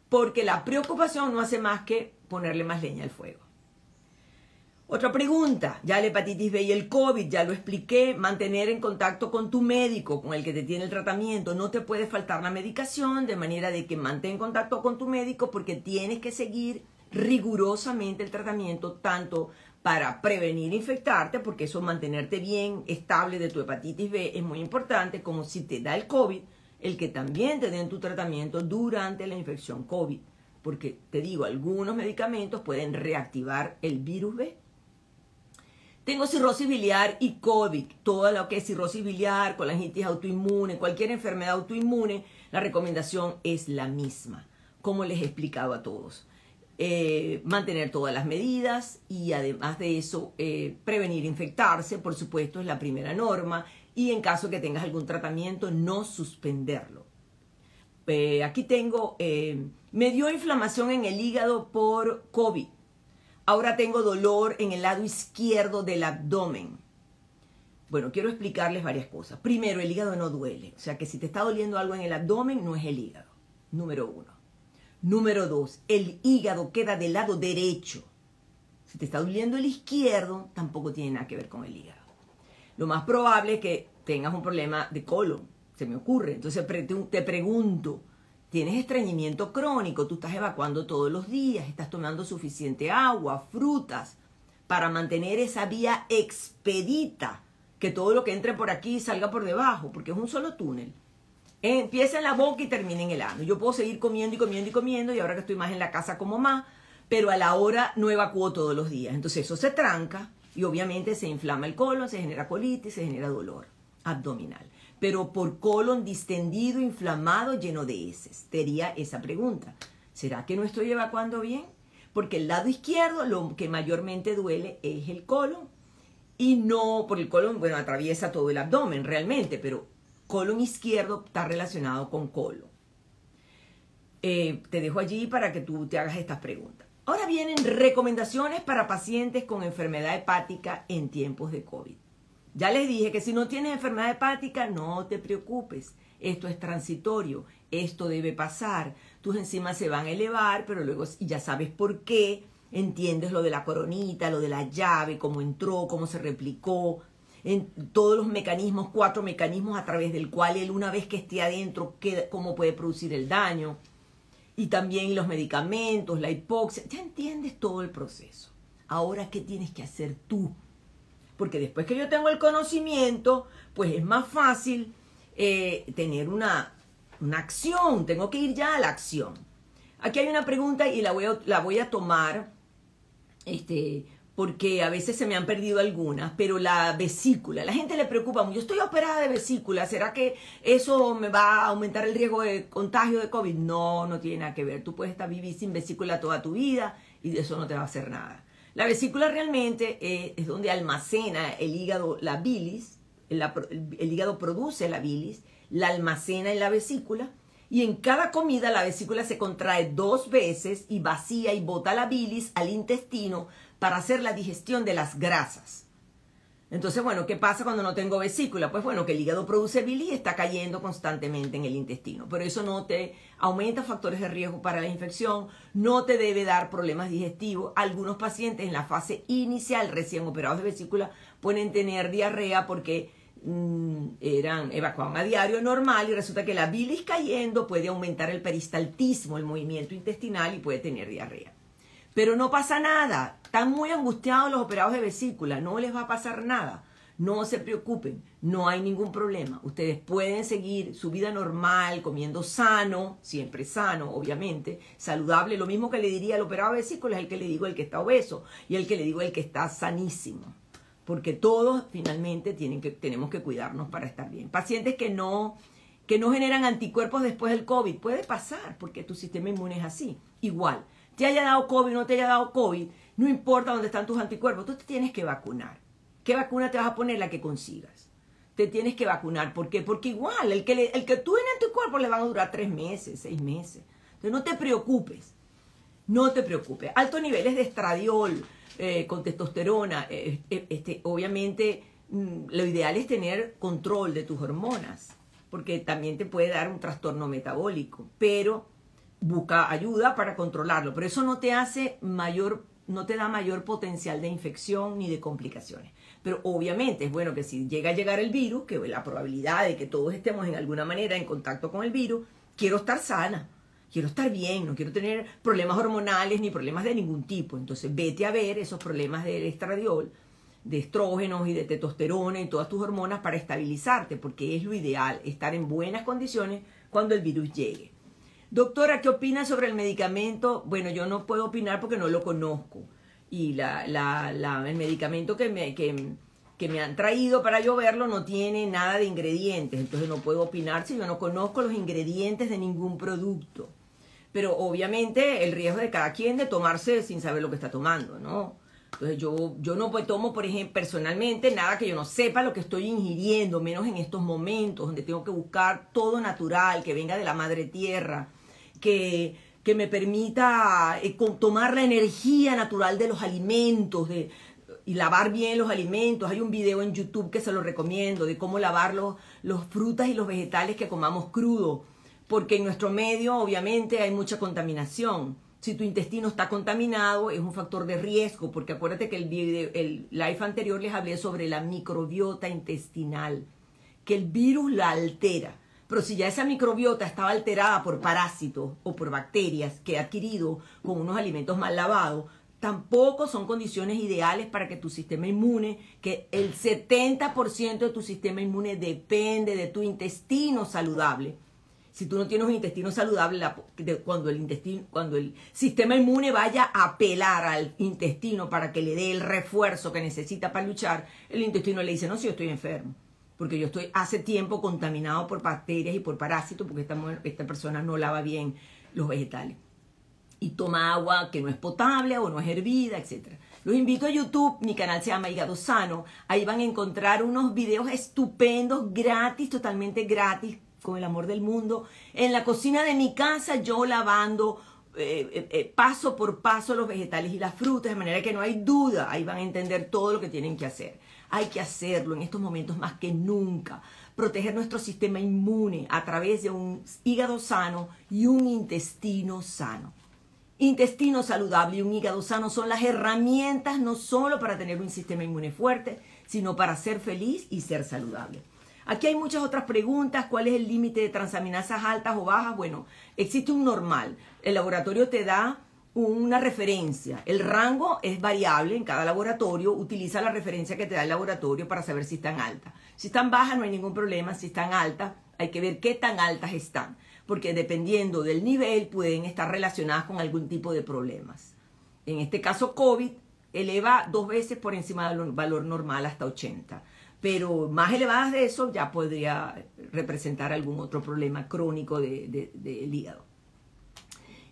porque la preocupación no hace más que ponerle más leña al fuego. Otra pregunta, ya la hepatitis B y el COVID, ya lo expliqué, mantener en contacto con tu médico, con el que te tiene el tratamiento, no te puede faltar la medicación, de manera de que mantén contacto con tu médico porque tienes que seguir rigurosamente el tratamiento, tanto para prevenir infectarte, porque eso, mantenerte bien, estable de tu hepatitis B es muy importante, como si te da el COVID, el que también te den tu tratamiento durante la infección COVID, porque te digo, algunos medicamentos pueden reactivar el virus B. Tengo cirrosis biliar y COVID, todo lo que es cirrosis biliar, colangitis autoinmune, cualquier enfermedad autoinmune, la recomendación es la misma, como les he explicado a todos. Mantener todas las medidas y además de eso, prevenir infectarse, por supuesto, es la primera norma, y en caso que tengas algún tratamiento, no suspenderlo. Aquí tengo, me dio inflamación en el hígado por COVID. Ahora tengo dolor en el lado izquierdo del abdomen. Bueno, quiero explicarles varias cosas. Primero, el hígado no duele. O sea, que si te está doliendo algo en el abdomen, no es el hígado. Número uno. Número dos, el hígado queda del lado derecho. Si te está doliendo el izquierdo, tampoco tiene nada que ver con el hígado. Lo más probable es que tengas un problema de colon, se me ocurre. Entonces te pregunto, tienes estreñimiento crónico, tú estás evacuando todos los días, estás tomando suficiente agua, frutas, para mantener esa vía expedita, que todo lo que entre por aquí salga por debajo, porque es un solo túnel. Empieza en la boca y termina en el ano. Yo puedo seguir comiendo y comiendo y comiendo, y ahora que estoy más en la casa como más, pero a la hora no evacuo todos los días. Entonces eso se tranca y obviamente se inflama el colon, se genera colitis, se genera dolor abdominal. Pero por colon distendido, inflamado, lleno de heces. Sería esa pregunta. ¿Será que no estoy evacuando bien? Porque el lado izquierdo, lo que mayormente duele es el colon. Y no, por el colon, bueno, atraviesa todo el abdomen realmente, pero colon izquierdo está relacionado con colon. Te dejo allí para que tú te hagas estas preguntas. Ahora vienen recomendaciones para pacientes con enfermedad hepática en tiempos de COVID. Ya les dije que si no tienes enfermedad hepática, no te preocupes. Esto es transitorio, esto debe pasar. Tus enzimas se van a elevar, pero luego ya sabes por qué. Entiendes lo de la coronita, lo de la llave, cómo entró, cómo se replicó. En todos los mecanismos, 4 mecanismos a través del cual él, una vez que esté adentro, cómo puede producir el daño. Y también los medicamentos, la hipoxia. Ya entiendes todo el proceso. Ahora, ¿qué tienes que hacer tú? Porque después que yo tengo el conocimiento, pues es más fácil tener una acción. Tengo que ir ya a la acción. Aquí hay una pregunta y la voy a tomar, porque a veces se me han perdido algunas, pero la vesícula, la gente le preocupa mucho. Yo estoy operada de vesícula, ¿será que eso me va a aumentar el riesgo de contagio de COVID? No, no tiene nada que ver. Tú puedes estar vivir sin vesícula toda tu vida y de eso no te va a hacer nada. La vesícula realmente es donde almacena el hígado la bilis, el hígado produce la bilis, la almacena en la vesícula, y en cada comida la vesícula se contrae 2 veces y vacía y bota la bilis al intestino para hacer la digestión de las grasas. Entonces, bueno, ¿qué pasa cuando no tengo vesícula? Pues bueno, que el hígado produce bilis y está cayendo constantemente en el intestino. Pero eso no te aumenta factores de riesgo para la infección, no te debe dar problemas digestivos. Algunos pacientes en la fase inicial, recién operados de vesícula, pueden tener diarrea porque evacuaban a diario normal y resulta que la bilis cayendo puede aumentar el peristaltismo, el movimiento intestinal, y puede tener diarrea. Pero no pasa nada. Están muy angustiados los operados de vesícula. No les va a pasar nada. No se preocupen. No hay ningún problema. Ustedes pueden seguir su vida normal, comiendo sano, siempre sano, obviamente, saludable. Lo mismo que le diría al operado de vesícula es el que le digo el que está obeso y el que le digo el que está sanísimo. Porque todos finalmente tenemos que cuidarnos para estar bien. Pacientes que no generan anticuerpos después del COVID. Puede pasar porque tu sistema inmune es así. Igual. Te haya dado COVID o no te haya dado COVID, no importa dónde están tus anticuerpos, tú te tienes que vacunar. ¿Qué vacuna te vas a poner? La que consigas. Te tienes que vacunar. ¿Por qué? Porque igual, el que tú en anticuerpos le van a durar 3 meses, 6 meses. Entonces no te preocupes, no te preocupes. Altos niveles de estradiol, con testosterona, obviamente lo ideal es tener control de tus hormonas, porque también te puede dar un trastorno metabólico, pero busca ayuda para controlarlo, pero eso no te da mayor potencial de infección ni de complicaciones. Pero obviamente es bueno que si llega a llegar el virus, que la probabilidad de que todos estemos en alguna manera en contacto con el virus, quiero estar sana, quiero estar bien, no quiero tener problemas hormonales ni problemas de ningún tipo. Entonces vete a ver esos problemas del estradiol, de estrógenos y de testosterona y todas tus hormonas para estabilizarte, porque es lo ideal, estar en buenas condiciones cuando el virus llegue. Doctora, ¿qué opina sobre el medicamento? Bueno, yo no puedo opinar porque no lo conozco. Y el medicamento que me han traído para yo verlo no tiene nada de ingredientes. Entonces no puedo opinar si yo no conozco los ingredientes de ningún producto. Pero obviamente el riesgo de cada quien de tomarse sin saber lo que está tomando, ¿no? Entonces yo no tomo, por ejemplo, personalmente nada que yo no sepa lo que estoy ingiriendo, menos en estos momentos donde tengo que buscar todo natural, que venga de la madre tierra, que me permita tomar la energía natural de los alimentos y lavar bien los alimentos. Hay un video en YouTube que se lo recomiendo de cómo lavar los frutas y los vegetales que comamos crudo, porque en nuestro medio obviamente hay mucha contaminación. Si tu intestino está contaminado es un factor de riesgo, porque acuérdate que el live anterior les hablé sobre la microbiota intestinal, que el virus la altera. Pero si ya esa microbiota estaba alterada por parásitos o por bacterias que ha adquirido con unos alimentos mal lavados, tampoco son condiciones ideales para que tu sistema inmune, que el 70% de tu sistema inmune depende de tu intestino saludable. Si tú no tienes un intestino saludable, cuando el sistema inmune vaya a apelar al intestino para que le dé el refuerzo que necesita para luchar, el intestino le dice, no, si yo estoy enfermo, porque yo estoy hace tiempo contaminado por bacterias y por parásitos, porque esta persona no lava bien los vegetales. Y toma agua que no es potable o no es hervida, etc. Los invito a YouTube, mi canal se llama Hígado Sano. Ahí van a encontrar unos videos estupendos, gratis, totalmente gratis, con el amor del mundo, en la cocina de mi casa, yo lavando paso por paso los vegetales y las frutas, de manera que no hay duda, ahí van a entender todo lo que tienen que hacer. Hay que hacerlo en estos momentos más que nunca, proteger nuestro sistema inmune a través de un hígado sano y un intestino sano. Intestino saludable y un hígado sano son las herramientas no solo para tener un sistema inmune fuerte, sino para ser feliz y ser saludable. Aquí hay muchas otras preguntas. ¿Cuál es el límite de transaminasas altas o bajas? Bueno, existe un normal. El laboratorio te da una referencia. El rango es variable en cada laboratorio. Utiliza la referencia que te da el laboratorio para saber si están altas. Si están bajas no hay ningún problema. Si están altas hay que ver qué tan altas están, porque dependiendo del nivel pueden estar relacionadas con algún tipo de problemas. En este caso COVID eleva 2 veces por encima del valor normal hasta 80. Pero más elevadas de eso ya podría representar algún otro problema crónico del hígado.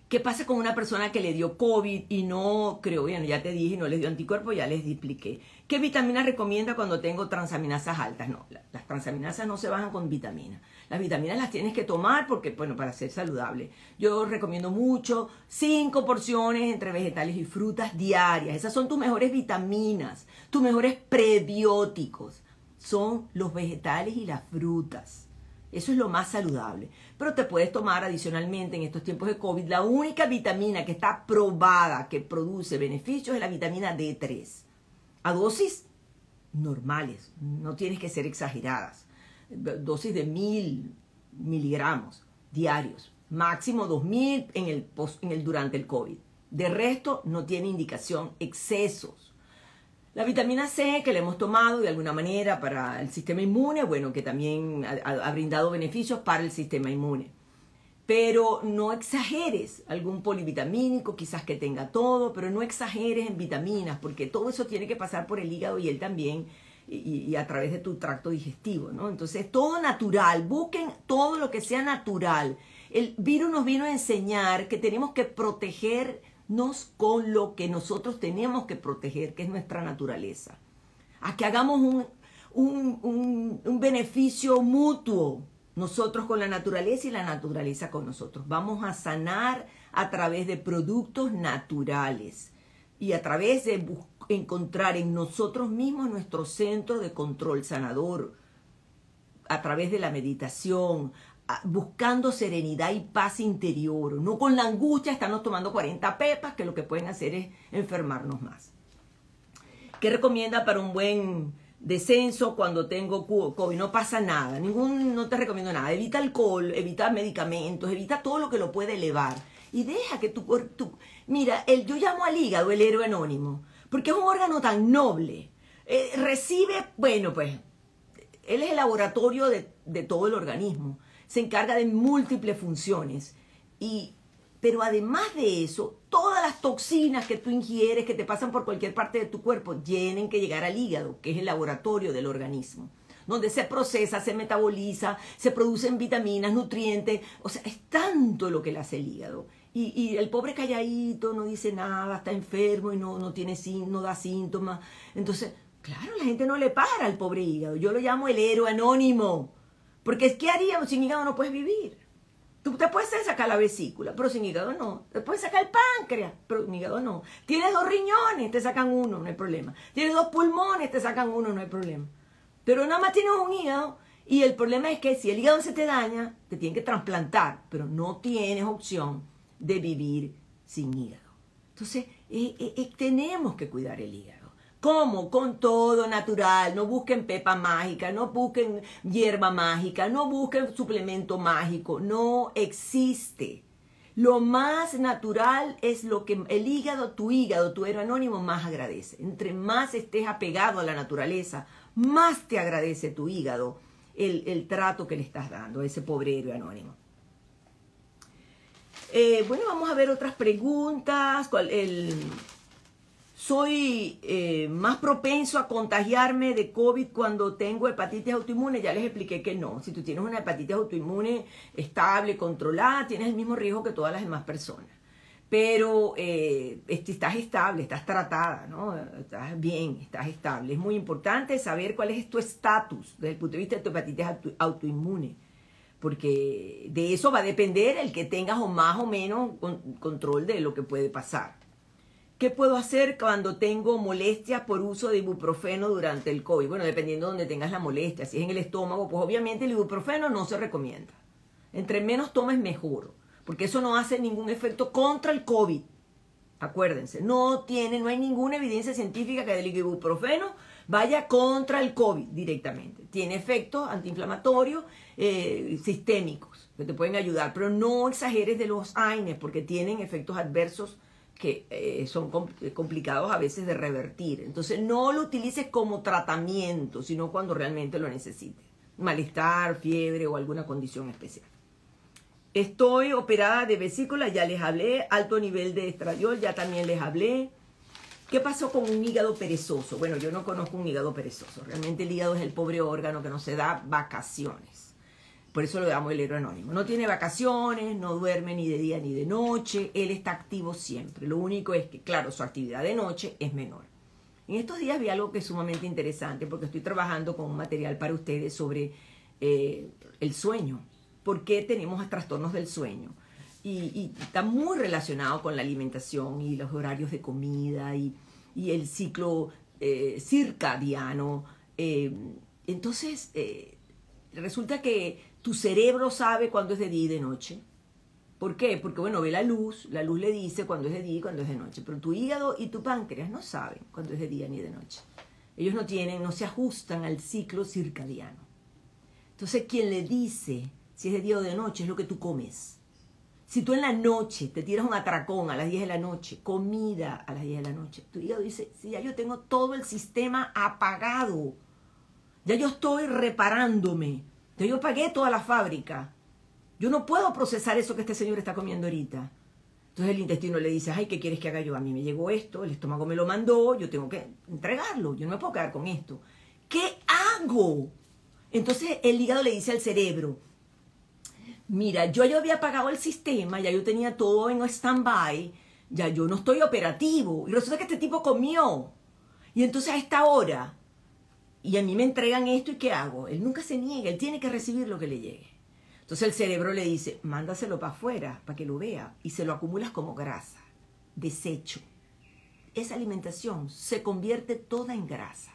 ¿Qué pasa con una persona que le dio COVID y no, creo, bueno, ya te dije, no les dio anticuerpos, ya les expliqué. ¿Qué vitaminas recomienda cuando tengo transaminasas altas? No, las transaminasas no se bajan con vitaminas. Las vitaminas las tienes que tomar porque, bueno, para ser saludable. Yo recomiendo mucho 5 porciones entre vegetales y frutas diarias. Esas son tus mejores vitaminas, tus mejores prebióticos. Son los vegetales y las frutas. Eso es lo más saludable. Pero te puedes tomar adicionalmente en estos tiempos de COVID. La única vitamina que está probada que produce beneficios es la vitamina D3. A dosis normales, no tienes que ser exageradas. Dosis de 1000 miligramos diarios, máximo 2000 durante el COVID. De resto, no tiene indicación excesos. La vitamina C que le hemos tomado de alguna manera para el sistema inmune, bueno, que también ha brindado beneficios para el sistema inmune. Pero no exageres algún polivitamínico, quizás que tenga todo, pero no exageres en vitaminas, porque todo eso tiene que pasar por el hígado y él también, y a través de tu tracto digestivo, ¿no? Entonces, todo natural, busquen todo lo que sea natural. El virus nos vino a enseñar que tenemos que protegernos con lo que nosotros tenemos que proteger, que es nuestra naturaleza. A que hagamos un beneficio mutuo. Nosotros con la naturaleza y la naturaleza con nosotros. Vamos a sanar a través de productos naturales y a través de encontrar en nosotros mismos nuestro centro de control sanador, a través de la meditación, buscando serenidad y paz interior. No con la angustia, estamos tomando 40 pepas, que lo que pueden hacer es enfermarnos más. ¿Qué recomienda para un buen descenso cuando tengo COVID? No pasa nada, no te recomiendo nada. Evita alcohol, evita medicamentos, evita todo lo que lo puede elevar. Y deja que mira, yo llamo al hígado el héroe anónimo, porque es un órgano tan noble. Bueno, pues, él es el laboratorio de todo el organismo. Se encarga de múltiples funciones. Pero además de eso, todas las toxinas que tú ingieres, que te pasan por cualquier parte de tu cuerpo, tienen que llegar al hígado, que es el laboratorio del organismo, donde se procesa, se metaboliza, se producen vitaminas, nutrientes. O sea, es tanto lo que le hace el hígado. Y el pobre calladito, no dice nada, está enfermo y no da síntomas. Entonces, claro, la gente no le para al pobre hígado. Yo lo llamo el héroe anónimo. Porque, ¿qué haríamos? Sin hígado no puedes vivir. Tú te puedes sacar la vesícula, pero sin hígado no. Te puedes sacar el páncreas, pero sin hígado no. Tienes 2 riñones, te sacan 1, no hay problema. Tienes 2 pulmones, te sacan 1, no hay problema. Pero nada más tienes un hígado y el problema es que si el hígado se te daña, te tienen que trasplantar, pero no tienes opción de vivir sin hígado. Entonces, tenemos que cuidar el hígado. ¿Cómo? Con todo natural. No busquen pepa mágica, no busquen hierba mágica, no busquen suplemento mágico. No existe. Lo más natural es lo que el hígado, tu héroe anónimo, más agradece. Entre más estés apegado a la naturaleza, más te agradece tu hígado el trato que le estás dando a ese pobre héroe anónimo. Bueno, vamos a ver otras preguntas. ¿Soy más propenso a contagiarme de COVID cuando tengo hepatitis autoinmune? Ya les expliqué que no. Si tú tienes una hepatitis autoinmune estable, controlada, tienes el mismo riesgo que todas las demás personas. Pero estás estable, estás tratada, ¿no? Estás bien, estás estable. Es muy importante saber cuál es tu estatus desde el punto de vista de tu hepatitis autoinmune. Porque de eso va a depender el que tengas o más o menos control de lo que puede pasar. ¿Qué puedo hacer cuando tengo molestias por uso de ibuprofeno durante el COVID? Bueno, dependiendo de dónde tengas la molestia. Si es en el estómago, pues obviamente el ibuprofeno no se recomienda. Entre menos tomes, mejor. Porque eso no hace ningún efecto contra el COVID. Acuérdense, no hay ninguna evidencia científica que el ibuprofeno vaya contra el COVID directamente. Tiene efectos antiinflamatorios sistémicos que te pueden ayudar. Pero no exageres de los AINES porque tienen efectos adversos que son complicados a veces de revertir. Entonces, no lo utilices como tratamiento, sino cuando realmente lo necesites. Malestar, fiebre o alguna condición especial. Estoy operada de vesícula, ya les hablé. Alto nivel de estradiol, ya también les hablé. ¿Qué pasó con un hígado perezoso? Bueno, yo no conozco un hígado perezoso. Realmente el hígado es el pobre órgano que no se da vacaciones. Por eso lo llamo el héroe anónimo. No tiene vacaciones, no duerme ni de día ni de noche. Él está activo siempre. Lo único es que, claro, su actividad de noche es menor. En estos días vi algo que es sumamente interesante porque estoy trabajando con un material para ustedes sobre el sueño. ¿Por qué tenemos trastornos del sueño? Y está muy relacionado con la alimentación y los horarios de comida y el ciclo circadiano. Entonces, resulta que tu cerebro sabe cuándo es de día y de noche. ¿Por qué? Porque, bueno, ve la luz le dice cuándo es de día y cuándo es de noche. Pero tu hígado y tu páncreas no saben cuándo es de día ni de noche. Ellos no tienen, no se ajustan al ciclo circadiano. Entonces, quien le dice si es de día o de noche es lo que tú comes. Si tú en la noche te tiras un atracón a las 10 de la noche, comida a las 10 de la noche, tu hígado dice, sí, ya yo tengo todo el sistema apagado. Ya yo estoy reparándome. Ya yo pagué toda la fábrica. Yo no puedo procesar eso que este señor está comiendo ahorita. Entonces el intestino le dice, ay, ¿qué quieres que haga yo? A mí me llegó esto, el estómago me lo mandó, yo tengo que entregarlo, yo no me puedo quedar con esto. ¿Qué hago? Entonces el hígado le dice al cerebro, mira, yo ya había apagado el sistema, ya yo tenía todo en stand-by, ya yo no estoy operativo. Y resulta que este tipo comió. Y entonces a esta hora, y a mí me entregan esto, ¿y qué hago? Él nunca se niega, él tiene que recibir lo que le llegue. Entonces el cerebro le dice, mándaselo para afuera, para que lo vea, y se lo acumulas como grasa, desecho. Esa alimentación se convierte toda en grasa.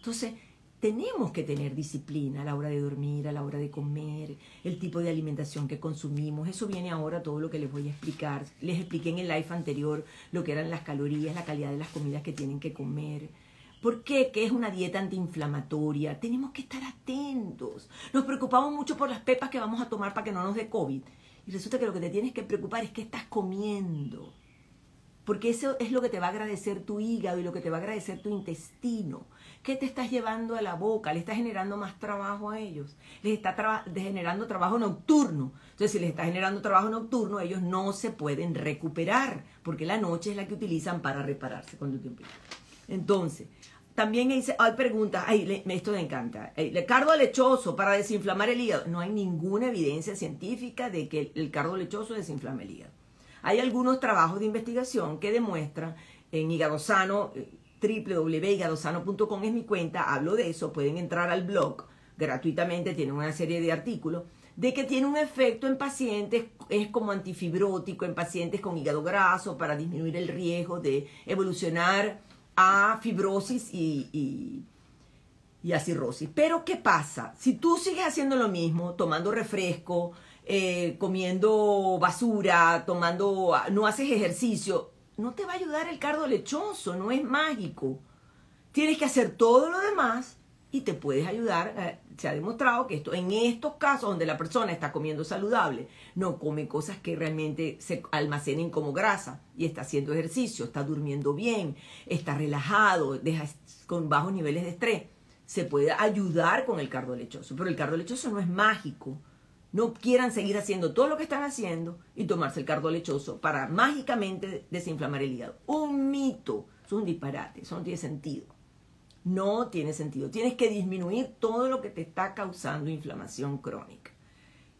Entonces, tenemos que tener disciplina a la hora de dormir, a la hora de comer, el tipo de alimentación que consumimos. Eso viene ahora, todo lo que les voy a explicar. Les expliqué en el live anterior lo que eran las calorías, la calidad de las comidas que tienen que comer. ¿Por qué? Que es una dieta antiinflamatoria. Tenemos que estar atentos. Nos preocupamos mucho por las pepas que vamos a tomar para que no nos dé COVID. Y resulta que lo que te tienes que preocupar es qué estás comiendo. Porque eso es lo que te va a agradecer tu hígado y lo que te va a agradecer tu intestino. ¿Qué te estás llevando a la boca? Le estás generando más trabajo a ellos. Les está generando trabajo nocturno. Entonces, si les está generando trabajo nocturno, ellos no se pueden recuperar. Porque la noche es la que utilizan para repararse cuando tú empiezas. Entonces, también hay preguntas, ay, esto me encanta, el cardo lechoso para desinflamar el hígado. No hay ninguna evidencia científica de que el cardo lechoso desinflame el hígado. Hay algunos trabajos de investigación que demuestran en Hígado Sano, www.higadosano.com es mi cuenta, hablo de eso, pueden entrar al blog gratuitamente, tienen una serie de artículos, de que tiene un efecto en pacientes, es como antifibrótico en pacientes con hígado graso para disminuir el riesgo de evolucionar a fibrosis y a cirrosis. Pero ¿qué pasa? Si tú sigues haciendo lo mismo, tomando refresco, comiendo basura, tomando, no haces ejercicio, no te va a ayudar el cardo lechoso, no es mágico. Tienes que hacer todo lo demás y te puedes ayudar. Se ha demostrado que esto, en estos casos donde la persona está comiendo saludable, no come cosas que realmente se almacenen como grasa y está haciendo ejercicio, está durmiendo bien, está relajado, deja con bajos niveles de estrés, se puede ayudar con el cardo lechoso. Pero el cardo lechoso no es mágico. No quieran seguir haciendo todo lo que están haciendo y tomarse el cardo lechoso para mágicamente desinflamar el hígado. Un mito, es un disparate, eso no tiene sentido. No tiene sentido. Tienes que disminuir todo lo que te está causando inflamación crónica.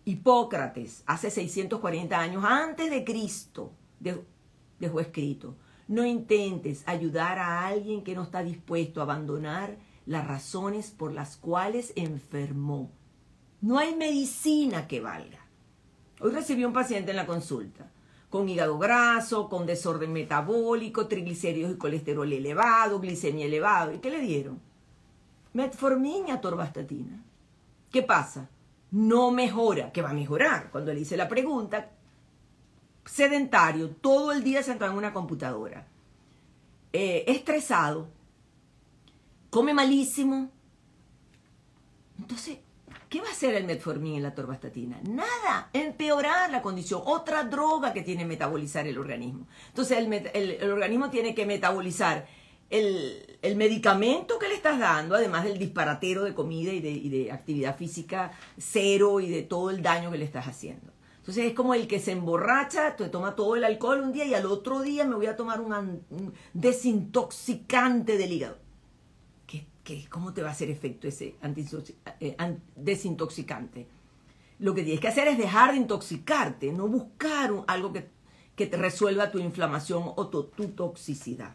Hipócrates, hace 640 años antes de Cristo, dejó escrito, no intentes ayudar a alguien que no está dispuesto a abandonar las razones por las cuales enfermó. No hay medicina que valga. Hoy recibí un paciente en la consulta con hígado graso, con desorden metabólico, triglicéridos y colesterol elevado, glicemia elevada. ¿Y qué le dieron? Metformina y atorvastatina. ¿Qué pasa? No mejora. ¿Qué va a mejorar? Cuando le hice la pregunta, sedentario, todo el día sentado en una computadora, estresado, come malísimo. Entonces, ¿qué va a hacer el metformina y la atorvastatina? Nada, empeorar la condición, otra droga que tiene que metabolizar el organismo. Entonces el organismo tiene que metabolizar el medicamento que le estás dando, además del disparatero de comida y de actividad física cero y de todo el daño que le estás haciendo. Entonces es como el que se emborracha, te toma todo el alcohol un día y al otro día me voy a tomar un desintoxicante del hígado. ¿Cómo te va a hacer efecto ese desintoxicante? Lo que tienes que hacer es dejar de intoxicarte, no buscar algo que te resuelva tu inflamación o tu toxicidad.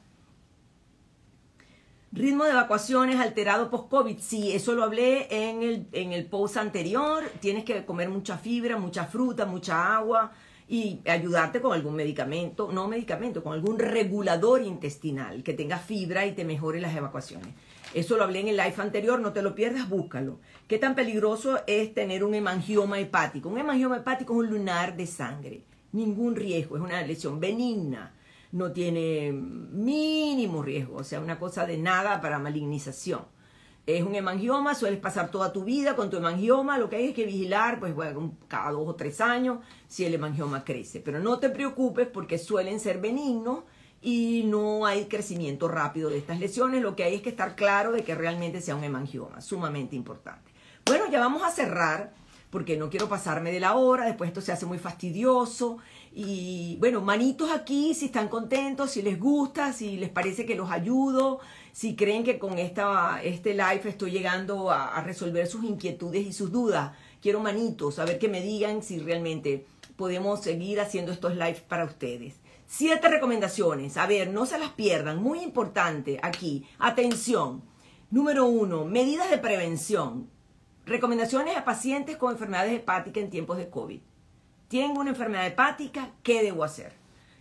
Ritmo de evacuaciones alterado post-COVID. Sí, eso lo hablé en el post anterior. Tienes que comer mucha fibra, mucha fruta, mucha agua y ayudarte con algún medicamento, no medicamento, con algún regulador intestinal que tenga fibra y te mejore las evacuaciones. Eso lo hablé en el live anterior, no te lo pierdas, búscalo. ¿Qué tan peligroso es tener un hemangioma hepático? Un hemangioma hepático es un lunar de sangre. Ningún riesgo, es una lesión benigna. No tiene mínimo riesgo, o sea, una cosa de nada para malignización. Es un hemangioma, sueles pasar toda tu vida con tu hemangioma. Lo que hay es que vigilar, pues bueno, cada 2 o 3 años si el hemangioma crece. Pero no te preocupes porque suelen ser benignos y no hay crecimiento rápido de estas lesiones. Lo que hay es que estar claro de que realmente sea un hemangioma, sumamente importante. Bueno, ya vamos a cerrar porque no quiero pasarme de la hora, después esto se hace muy fastidioso. Y bueno, manitos aquí, si están contentos, si les gusta, si les parece que los ayudo, si creen que con este live estoy llegando a resolver sus inquietudes y sus dudas. Quiero manitos, a ver que me digan si realmente podemos seguir haciendo estos lives para ustedes. 7 recomendaciones, a ver, no se las pierdan, muy importante aquí, atención. Número 1, medidas de prevención. Recomendaciones a pacientes con enfermedades hepáticas en tiempos de COVID. Tengo una enfermedad hepática, ¿qué debo hacer?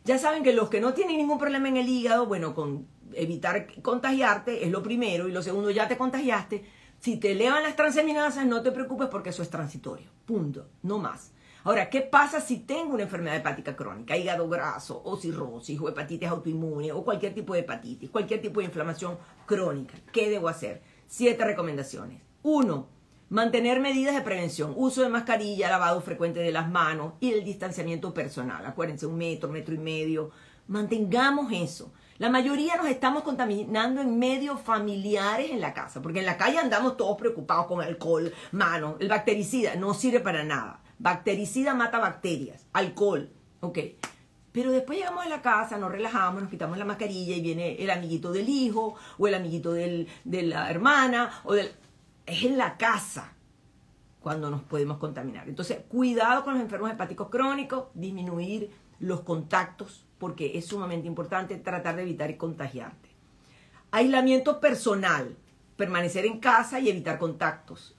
Ya saben que los que no tienen ningún problema en el hígado, bueno, con evitar contagiarte es lo primero. Y lo segundo, ya te contagiaste. Si te elevan las transaminasas, no te preocupes porque eso es transitorio. Punto. No más. Ahora, ¿qué pasa si tengo una enfermedad hepática crónica? Hígado graso, o cirrosis, o hepatitis autoinmune, o cualquier tipo de hepatitis, cualquier tipo de inflamación crónica. ¿Qué debo hacer? 7 recomendaciones. 1. Mantener medidas de prevención, uso de mascarilla, lavado frecuente de las manos y el distanciamiento personal. Acuérdense, 1 metro, 1,5 metros. Mantengamos eso. La mayoría nos estamos contaminando en medios familiares en la casa, porque en la calle andamos todos preocupados con alcohol, mano. El bactericida no sirve para nada. Bactericida mata bacterias, alcohol, ok. Pero después llegamos a la casa, nos relajamos, nos quitamos la mascarilla y viene el amiguito del hijo o el amiguito de la hermana o del... Es en la casa cuando nos podemos contaminar. Entonces, cuidado con los enfermos hepáticos crónicos, disminuir los contactos, porque es sumamente importante tratar de evitar contagiarte. Aislamiento personal, permanecer en casa y evitar contactos.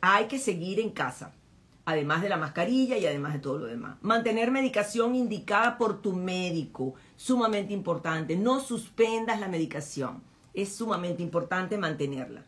Hay que seguir en casa, además de la mascarilla y además de todo lo demás. Mantener medicación indicada por tu médico, sumamente importante. No suspendas la medicación, es sumamente importante mantenerla.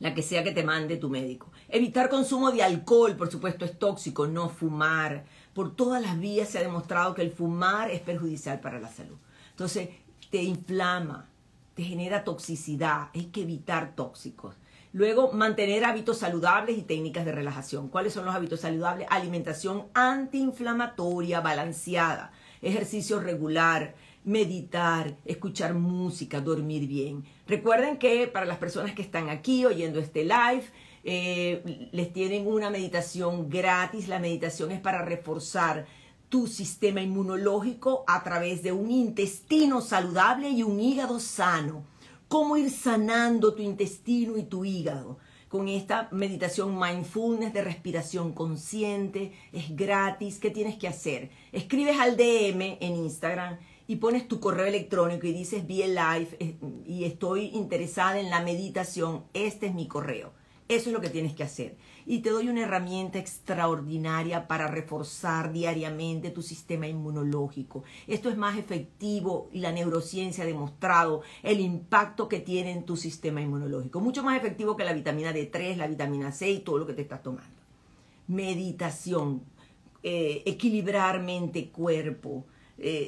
La que sea que te mande tu médico. Evitar consumo de alcohol, por supuesto, es tóxico. No fumar. Por todas las vías se ha demostrado que el fumar es perjudicial para la salud. Entonces, te inflama, te genera toxicidad. Hay que evitar tóxicos. Luego, mantener hábitos saludables y técnicas de relajación. ¿Cuáles son los hábitos saludables? Alimentación antiinflamatoria, balanceada, ejercicio regular, meditar, escuchar música, dormir bien. Recuerden que para las personas que están aquí oyendo este live, les tienen una meditación gratis. La meditación es para reforzar tu sistema inmunológico a través de un intestino saludable y un hígado sano. ¿Cómo ir sanando tu intestino y tu hígado? Con esta meditación mindfulness de respiración consciente, es gratis. ¿Qué tienes que hacer? Escribes al DM en Instagram y pones tu correo electrónico y dices, vi el live y estoy interesada en la meditación, este es mi correo. Eso es lo que tienes que hacer. Y te doy una herramienta extraordinaria para reforzar diariamente tu sistema inmunológico. Esto es más efectivo y la neurociencia ha demostrado el impacto que tiene en tu sistema inmunológico. Mucho más efectivo que la vitamina D3, la vitamina C y todo lo que te estás tomando. Meditación, equilibrar mente-cuerpo,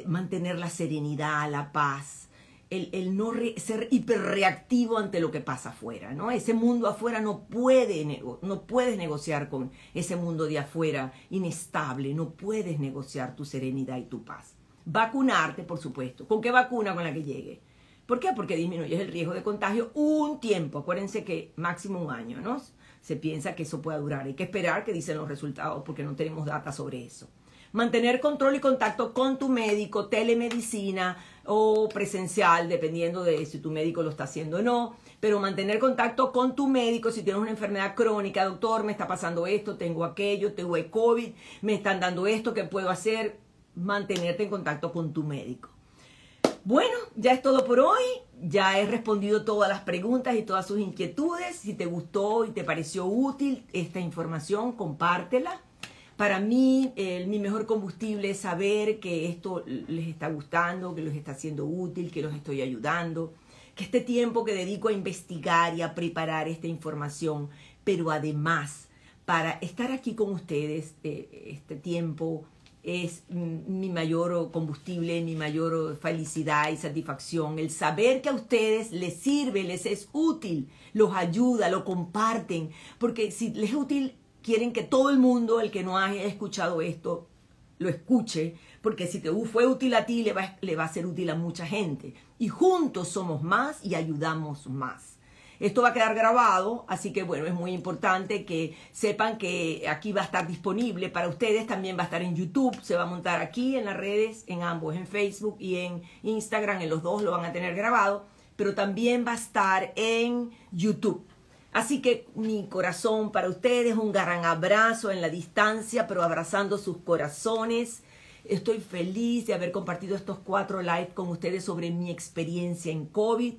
mantener la serenidad, la paz, el no ser hiperreactivo ante lo que pasa afuera, ¿no? Ese mundo afuera no puedes negociar con ese mundo de afuera inestable, no puedes negociar tu serenidad y tu paz. Vacunarte, por supuesto. ¿Con qué vacuna? Con la que llegue. ¿Por qué? Porque disminuyes el riesgo de contagio un tiempo. Acuérdense que máximo 1 año, ¿no? Se piensa que eso pueda durar. Hay que esperar que dicen los resultados porque no tenemos data sobre eso. Mantener control y contacto con tu médico, telemedicina o presencial, dependiendo de si tu médico lo está haciendo o no. Pero mantener contacto con tu médico si tienes una enfermedad crónica. Doctor, me está pasando esto, tengo aquello, tengo el COVID, me están dando esto, ¿qué puedo hacer? Mantenerte en contacto con tu médico. Bueno, ya es todo por hoy. Ya he respondido todas las preguntas y todas sus inquietudes. Si te gustó y te pareció útil esta información, compártela. Para mí, mi mejor combustible es saber que esto les está gustando, que los está haciendo útil, que los estoy ayudando, que este tiempo que dedico a investigar y a preparar esta información, pero además para estar aquí con ustedes, este tiempo es mi mayor combustible, mi mayor felicidad y satisfacción. El saber que a ustedes les sirve, les es útil, los ayuda, lo comparten, porque si les es útil, quieren que todo el mundo, el que no haya escuchado esto, lo escuche, porque si te fue útil a ti, le va a ser útil a mucha gente. Y juntos somos más y ayudamos más. Esto va a quedar grabado, así que bueno, es muy importante que sepan que aquí va a estar disponible para ustedes, también va a estar en YouTube, se va a montar aquí en las redes, en ambos, en Facebook y en Instagram, en los dos lo van a tener grabado, pero también va a estar en YouTube. Así que mi corazón para ustedes, un gran abrazo en la distancia, pero abrazando sus corazones. Estoy feliz de haber compartido estos 4 live con ustedes sobre mi experiencia en COVID.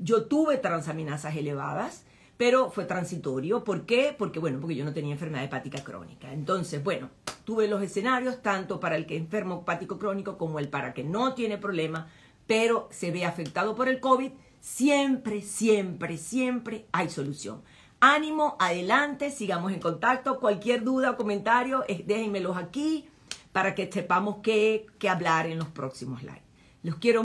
Yo tuve transaminasas elevadas, pero fue transitorio. ¿Por qué? Porque, bueno, porque yo no tenía enfermedad hepática crónica. Entonces, bueno, tuve los escenarios tanto para el que es enfermo hepático crónico como el para que no tiene problema, pero se ve afectado por el COVID. Siempre, siempre, siempre hay solución. Ánimo, adelante, sigamos en contacto. Cualquier duda o comentario, déjenmelos aquí para que sepamos qué hablar en los próximos live. Los quiero mucho.